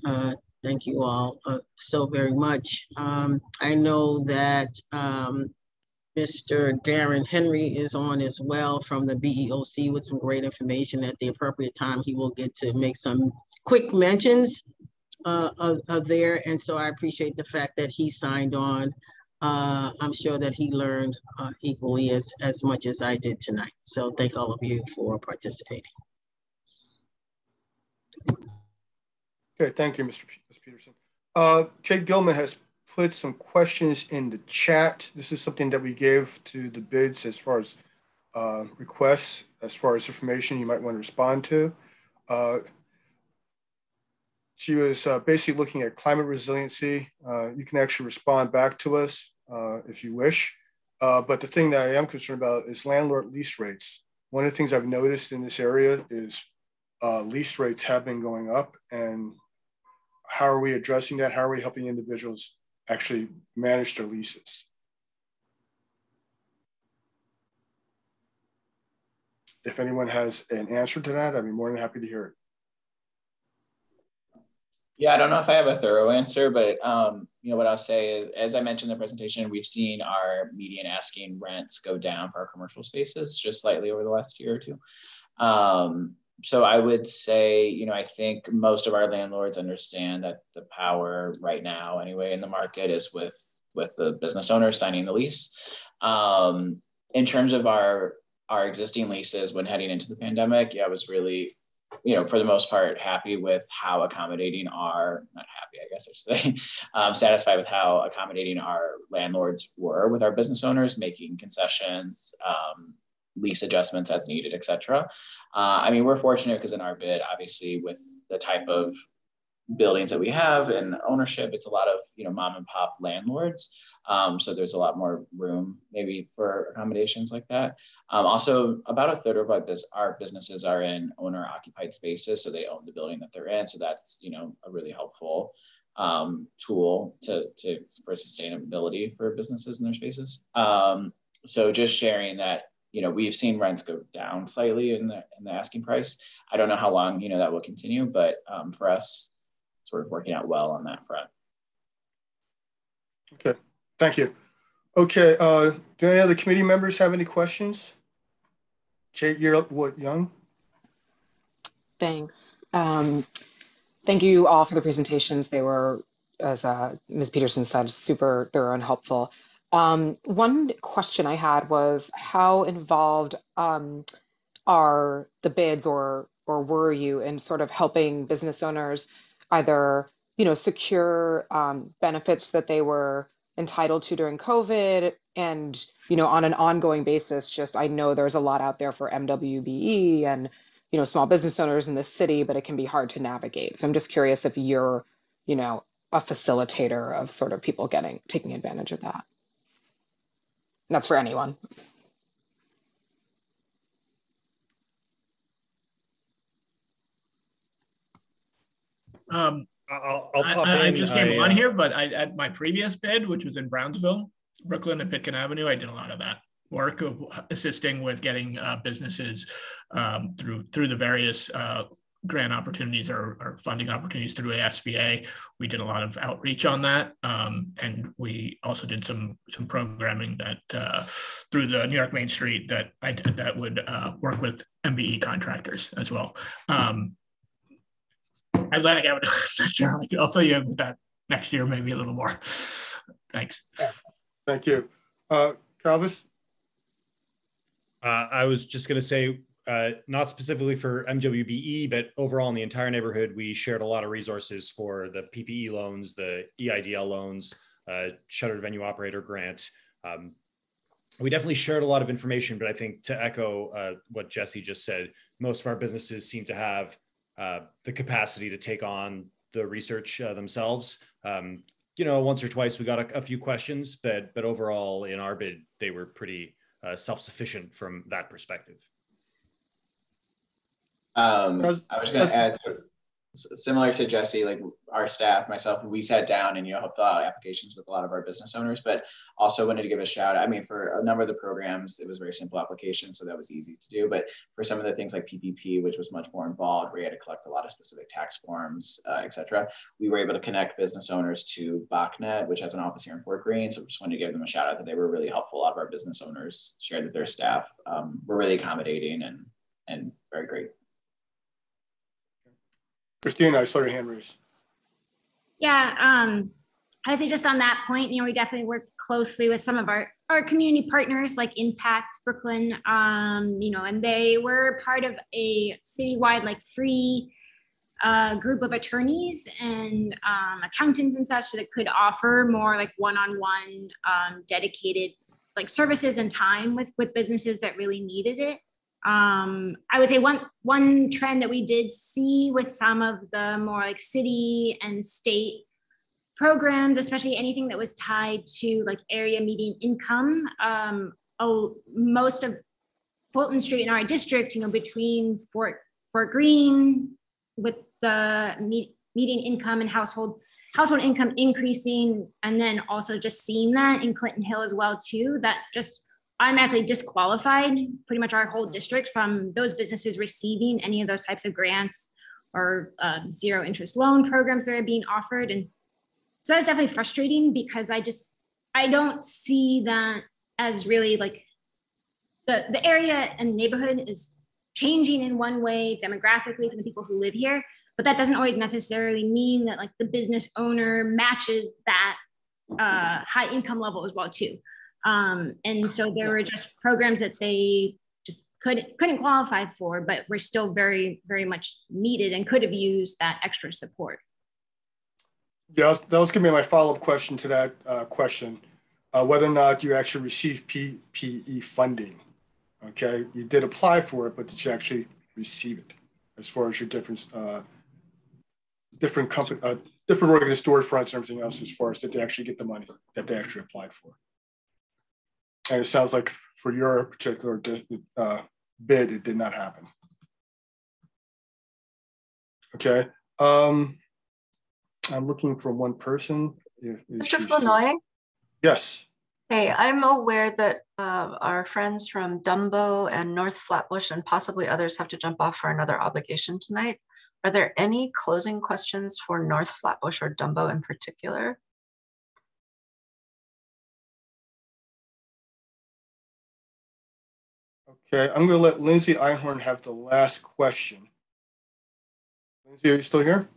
thank you all so very much. I know that Mr. Darren Henry is on as well from the BEOC with some great information. At the appropriate time, he will get to make some quick mentions there. And so I appreciate the fact that he signed on. I'm sure that he learned equally as much as I did tonight. So thank all of you for participating. Okay, thank you, Ms. Peterson. Kate Gilman has put some questions in the chat. This is something that we gave to the bids as far as requests, as far as information you might want to respond to. She was basically looking at climate resiliency. You can actually respond back to us if you wish. But the thing that I am concerned about is landlord lease rates. One of the things I've noticed in this area is lease rates have been going up, and how are we addressing that? How are we helping individuals actually manage their leases? If anyone has an answer to that, I'd be more than happy to hear it. Yeah, I don't know if I have a thorough answer, but you know, what I'll say is, as I mentioned in the presentation, we've seen our median asking rents go down for our commercial spaces just slightly over the last year or two. So I would say, you know, I think most of our landlords understand that the power right now, anyway, in the market is with the business owner signing the lease. In terms of our existing leases, when heading into the pandemic, yeah, I was really, you know, for the most part, happy with how accommodating satisfied with how accommodating our landlords were with our business owners, making concessions, lease adjustments as needed, et cetera. I mean, we're fortunate because in our bid, obviously with the type of buildings that we have and ownership, it's a lot of, you know, mom and pop landlords. So there's a lot more room maybe for accommodations like that. Also, about a third of our businesses are in owner occupied spaces. So they own the building that they're in. So that's, you know, a really helpful tool for sustainability for businesses in their spaces. So just sharing that, you know, we've seen rents go down slightly in the asking price. I don't know how long, you know, that will continue, but for us, it's sort of working out well on that front. Okay, thank you. Okay, do any other committee members have any questions? Kate Yearwood-Young. Thanks. Thank you all for the presentations. They were, as Ms. Peterson said, super thorough and helpful. One question I had was, how involved are the bids or were you in sort of helping business owners either, you know, secure benefits that they were entitled to during COVID and, you know, on an ongoing basis? Just, I know there's a lot out there for MWBE and, you know, small business owners in the city, but it can be hard to navigate. So I'm just curious if you're, you know, a facilitator of sort of people taking advantage of that. That's for anyone. I just came on here, but at my previous bid, which was in Brownsville, Brooklyn at Pitkin Avenue, I did a lot of that work of assisting with getting businesses through the various grant opportunities or funding opportunities through ASBA. We did a lot of outreach on that. And we also did some programming that through the New York Main Street that I did that would work with MBE contractors as well. Atlantic Avenue, I'm not sure. I'll fill you in with that next year, maybe a little more. Thanks. Thank you. Calvis? I was just gonna say, not specifically for MWBE, but overall in the entire neighborhood, we shared a lot of resources for the PPE loans, the EIDL loans, shuttered venue operator grant. We definitely shared a lot of information, but I think to echo what Jesse just said, most of our businesses seem to have the capacity to take on the research themselves. you know, once or twice we got a few questions, but overall in our bid, they were pretty self-sufficient from that perspective. I was going to add, similar to Jesse, like our staff, myself, we sat down and, you know, helped fill out applications with a lot of our business owners, but also wanted to give a shout out. I mean, for a number of the programs, it was very simple application, so that was easy to do. But for some of the things like PPP, which was much more involved, where you had to collect a lot of specific tax forms, et cetera, we were able to connect business owners to BACnet, which has an office here in Fort Greene. So just wanted to give them a shout out that they were really helpful. A lot of our business owners shared that their staff were really accommodating and very great. Christina, I saw your hand raised. Yeah, I would say just on that point, you know, we definitely work closely with some of our community partners like Impact Brooklyn, you know, and they were part of a citywide like free group of attorneys and accountants and such that could offer more like one-on-one dedicated like services and time with businesses that really needed it. I would say one trend that we did see with some of the more like city and state programs, especially anything that was tied to like area median income, most of Fulton Street in our district, you know, between Fort Greene with the median income and household income increasing, and then also just seeing that in Clinton Hill as well too, that just automatically disqualified pretty much our whole district from those businesses receiving any of those types of grants or zero interest loan programs that are being offered. And so that's definitely frustrating because I don't see that as really like the area and neighborhood is changing in one way demographically for the people who live here, but that doesn't always necessarily mean that like the business owner matches that high income level as well too. And so there were just programs that they just couldn't qualify for, but were still very, very much needed and could have used that extra support. Yeah, that was going to be my follow-up question to that question, whether or not you actually received PPE funding. Okay, you did apply for it, but did you actually receive it? As far as your different company, different organized storefronts and everything else, as far as did they actually get the money that they actually applied for? And it sounds like for your particular bid, it did not happen. Okay. I'm looking for one person. Mr. Flanoy? Yes. Hey, I'm aware that our friends from Dumbo and North Flatbush and possibly others have to jump off for another obligation tonight. Are there any closing questions for North Flatbush or Dumbo in particular? Okay, I'm going to let Lindsay Einhorn have the last question. Lindsay, are you still here?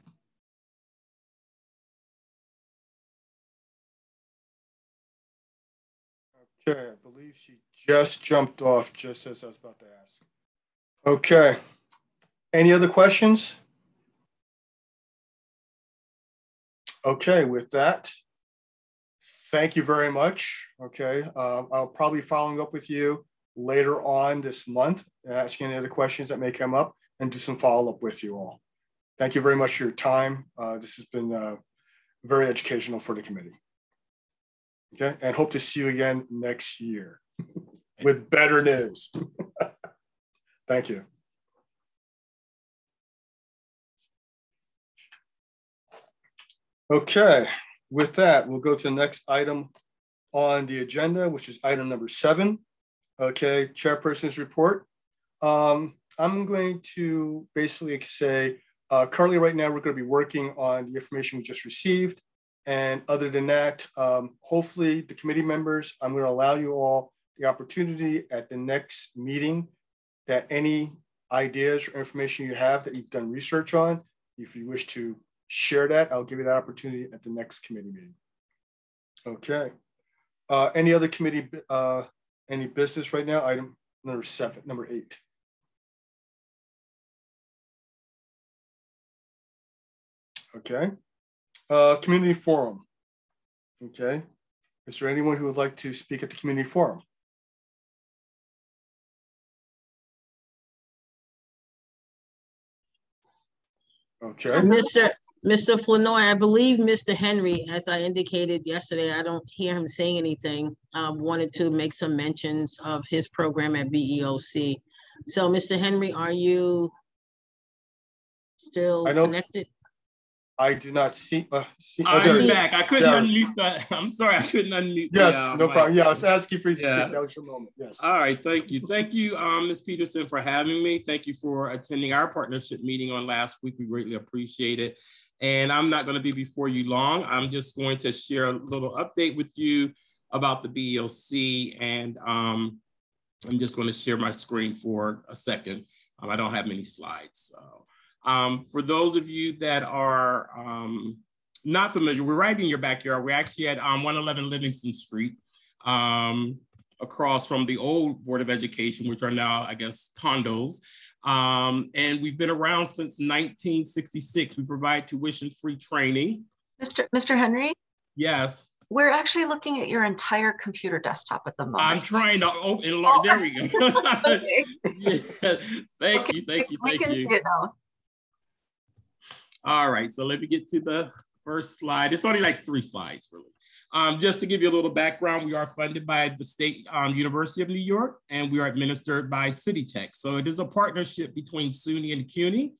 Okay, I believe she just jumped off just as I was about to ask. Okay, any other questions? Okay, with that, thank you very much. Okay, I'll probably be following up with you later on this month, asking any other questions that may come up and do some follow-up with you all. Thank you very much for your time. This has been very educational for the committee. Okay, and hope to see you again next year with better news. Thank you. Okay, with that, we'll go to the next item on the agenda, which is item number 7. Okay, chairperson's report. I'm going to basically say, currently right now, we're going to be working on the information we just received. And other than that, hopefully the committee members, I'm going to allow you all the opportunity at the next meeting that any ideas or information you have that you've done research on, if you wish to share that, I'll give you that opportunity at the next committee meeting. Okay. Any other committee any business right now? Item number 7, number 8. Okay. Community forum. Okay. Is there anyone who would like to speak at the community forum? Okay. Mr. Flanoy, I believe Mr. Henry, as I indicated yesterday, I don't hear him saying anything, wanted to make some mentions of his program at BEOC. So Mr. Henry, are you still connected? I do not see. I'm back. I couldn't unmute that. I'm sorry, I couldn't unmute. Yes, no problem. Yeah, I was asking for you to speak. That was your moment. Yes. All right. Thank you. Thank you, Ms. Peterson, for having me. Thank you for attending our partnership meeting on last week. We greatly appreciate it. And I'm not going to be before you long. I'm just going to share a little update with you about the BEOC. And I'm just going to share my screen for a second. I don't have many slides. So. For those of you that are not familiar, we're right in your backyard. We're actually at 111 Livingston Street, across from the old Board of Education, which are now, I guess, condos. And we've been around since 1966. We provide tuition-free training. Mr. Henry? Yes. We're actually looking at your entire computer desktop at the moment. I'm trying to open, there we go. Okay. Yeah. Thank you. We can see it now. All right, so let me get to the first slide. It's only like 3 slides, really. Just to give you a little background, we are funded by the State University of New York, and we are administered by City Tech. So it is a partnership between SUNY and CUNY.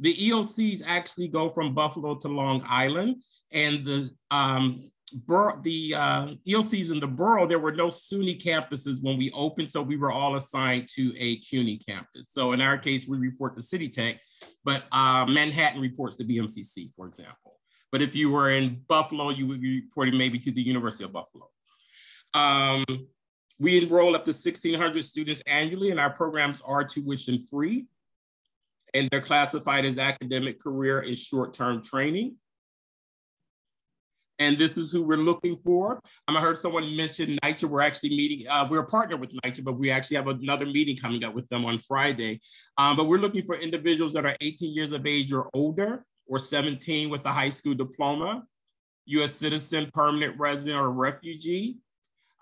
The EOCs actually go from Buffalo to Long Island, and the EOCs in the borough, there were no SUNY campuses when we opened, so we were all assigned to a CUNY campus. So in our case, we report to City Tech, but Manhattan reports to BMCC, for example. But if you were in Buffalo, you would be reporting maybe to the University of Buffalo. We enroll up to 1,600 students annually, and our programs are tuition free, and they're classified as academic, career, and short-term training. And this is who we're looking for. I heard someone mention NYCHA. We're actually meeting, we're partnered with NYCHA, but we actually have another meeting coming up with them on Friday. But we're looking for individuals that are 18 years of age or older, or 17 with a high school diploma, US citizen, permanent resident, or refugee.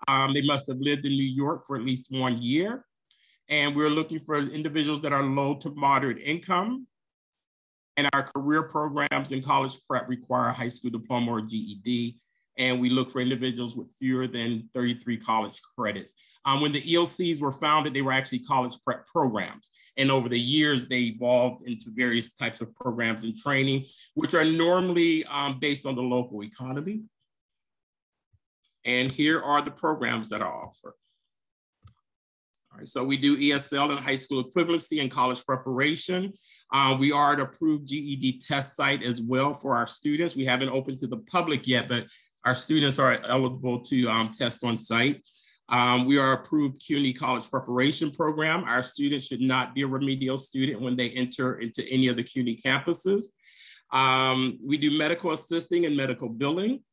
They must have lived in New York for at least 1 year. And we're looking for individuals that are low to moderate income. And our career programs in college prep require a high school diploma or GED. And we look for individuals with fewer than 33 college credits. When the EOCs were founded, they were actually college prep programs. And over the years, they evolved into various types of programs and training, which are normally based on the local economy. And here are the programs that are offered. All right, so we do ESL and high school equivalency and college preparation. We are an approved GED test site as well for our students. We haven't opened to the public yet, but our students are eligible to test on site. We are approved CUNY college preparation program. Our students should not be a remedial student when they enter into any of the CUNY campuses. We do medical assisting and medical billing.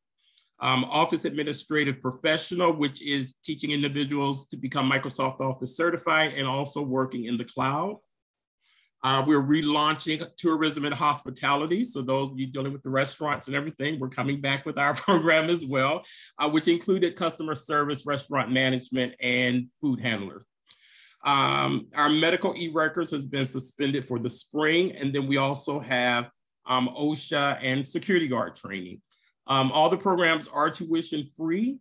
Office administrative professional, which is teaching individuals to become Microsoft Office certified and also working in the cloud. We're relaunching tourism and hospitality. So those of you dealing with the restaurants and everything, we're coming back with our program as well, which included customer service, restaurant management, and food handlers. Our medical e-records has been suspended for the spring. And then we also have OSHA and security guard training. All the programs are tuition free.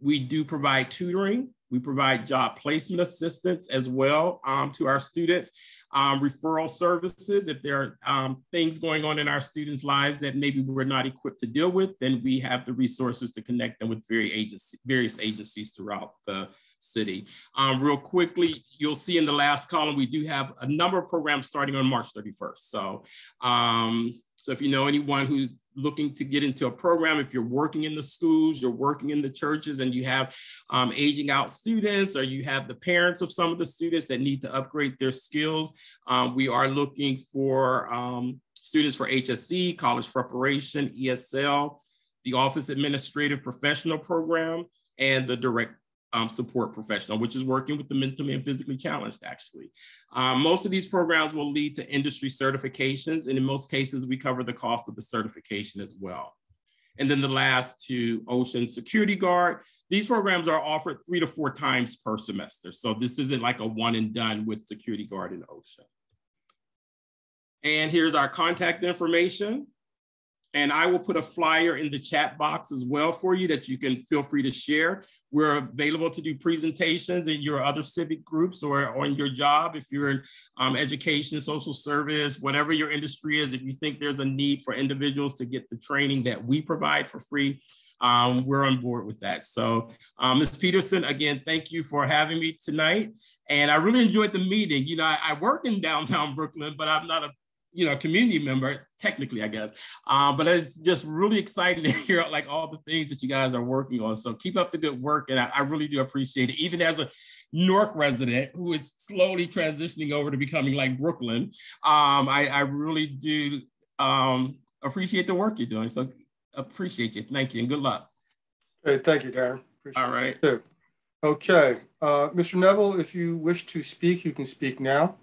We do provide tutoring. We provide job placement assistance as well to our students. Referral services, if there are things going on in our students' lives that maybe we're not equipped to deal with, then we have the resources to connect them with various agencies throughout the city. Real quickly, you'll see in the last column, we do have a number of programs starting on March 31st. So, so if you know anyone who's looking to get into a program, if you're working in the schools, you're working in the churches, and you have aging out students, or you have the parents of some of the students that need to upgrade their skills, we are looking for students for HSC, college preparation, ESL, the Office Administrative Professional Program, and the Direct Support Professional, which is working with the mentally and physically challenged, actually. Most of these programs will lead to industry certifications, and in most cases, we cover the cost of the certification as well. And then the last two, OSHA Security Guard, these programs are offered 3 to 4 times per semester. So this isn't like a one and done with Security Guard and OSHA. And here's our contact information. And I will put a flyer in the chat box as well for you that you can feel free to share. We're available to do presentations in your other civic groups or on your job. If you're in education, social service, whatever your industry is, if you think there's a need for individuals to get the training that we provide for free, we're on board with that. So Ms. Peterson, again, thank you for having me tonight. And I really enjoyed the meeting. You know, I work in downtown Brooklyn, but I'm not a community member, technically, I guess. But it's just really exciting to hear like all the things that you guys are working on. So keep up the good work. And I really do appreciate it. Even as a Newark resident who is slowly transitioning over to becoming like Brooklyn, I really do appreciate the work you're doing. So appreciate you. Thank you and good luck. Hey, thank you, Darren. Appreciate all right. Too. Okay. Mr. Neville, if you wish to speak, you can speak now.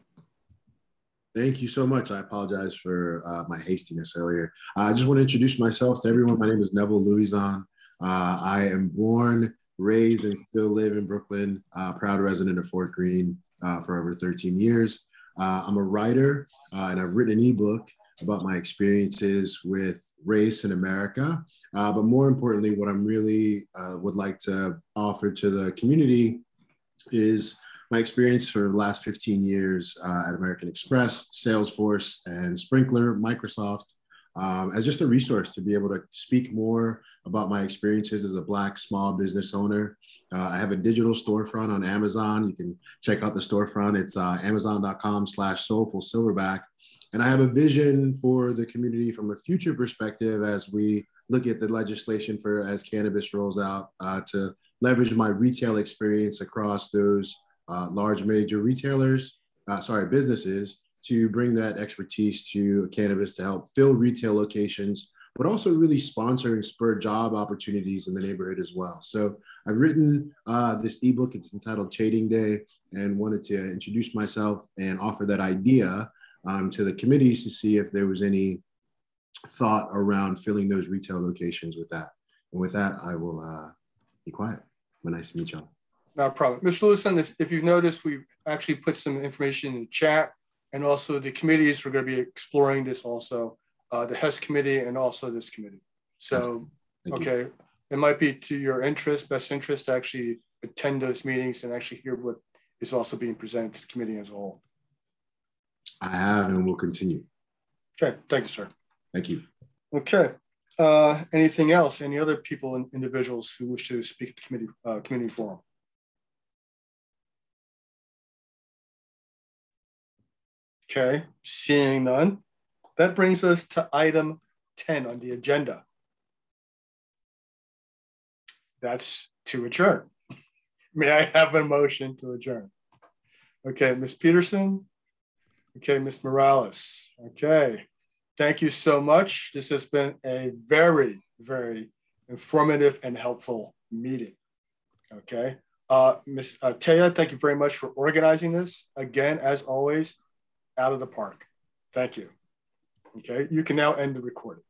Thank you so much. I apologize for my hastiness earlier. I just want to introduce myself to everyone. My name is Neville Louison. I am born, raised, and still live in Brooklyn. Proud resident of Fort Greene for over 13 years. I'm a writer and I've written an ebook about my experiences with race in America. But more importantly, what I'm really would like to offer to the community is my experience for the last 15 years at American Express, Salesforce, and Sprinkler, Microsoft, as just a resource to be able to speak more about my experiences as a Black small business owner. I have a digital storefront on Amazon. You can check out the storefront. It's amazon.com/soulfulsilverback. And I have a vision for the community from a future perspective as we look at the legislation for as cannabis rolls out to leverage my retail experience across those large major retailers, businesses, to bring that expertise to cannabis to help fill retail locations, but also really sponsor and spur job opportunities in the neighborhood as well. So I've written this ebook. It's entitled Shading Day, and wanted to introduce myself and offer that idea to the committees to see if there was any thought around filling those retail locations with that. And with that, I will be quiet. Nice to meet y'all. Not a problem. Mr. Lewison, if you've noticed, we actually put some information in the chat, and also the committees we're going to be exploring this also, the Hess committee and also this committee. So, okay, it might be to your interest, best interest to actually attend those meetings and actually hear what is also being presented to the committee as a whole. I have and will continue. Okay, thank you, sir. Thank you. Okay, anything else? Any other people and individuals who wish to speak at the committee, community forum? Okay, seeing none. That brings us to item 10 on the agenda. That's to adjourn. May I have a motion to adjourn? Okay, Ms. Peterson. Okay, Ms. Morales. Okay, thank you so much. This has been a very, very informative and helpful meeting. Okay, Ms. Taya, thank you very much for organizing this. Again, as always, out of the park. Thank you. Okay, you can now end the recording.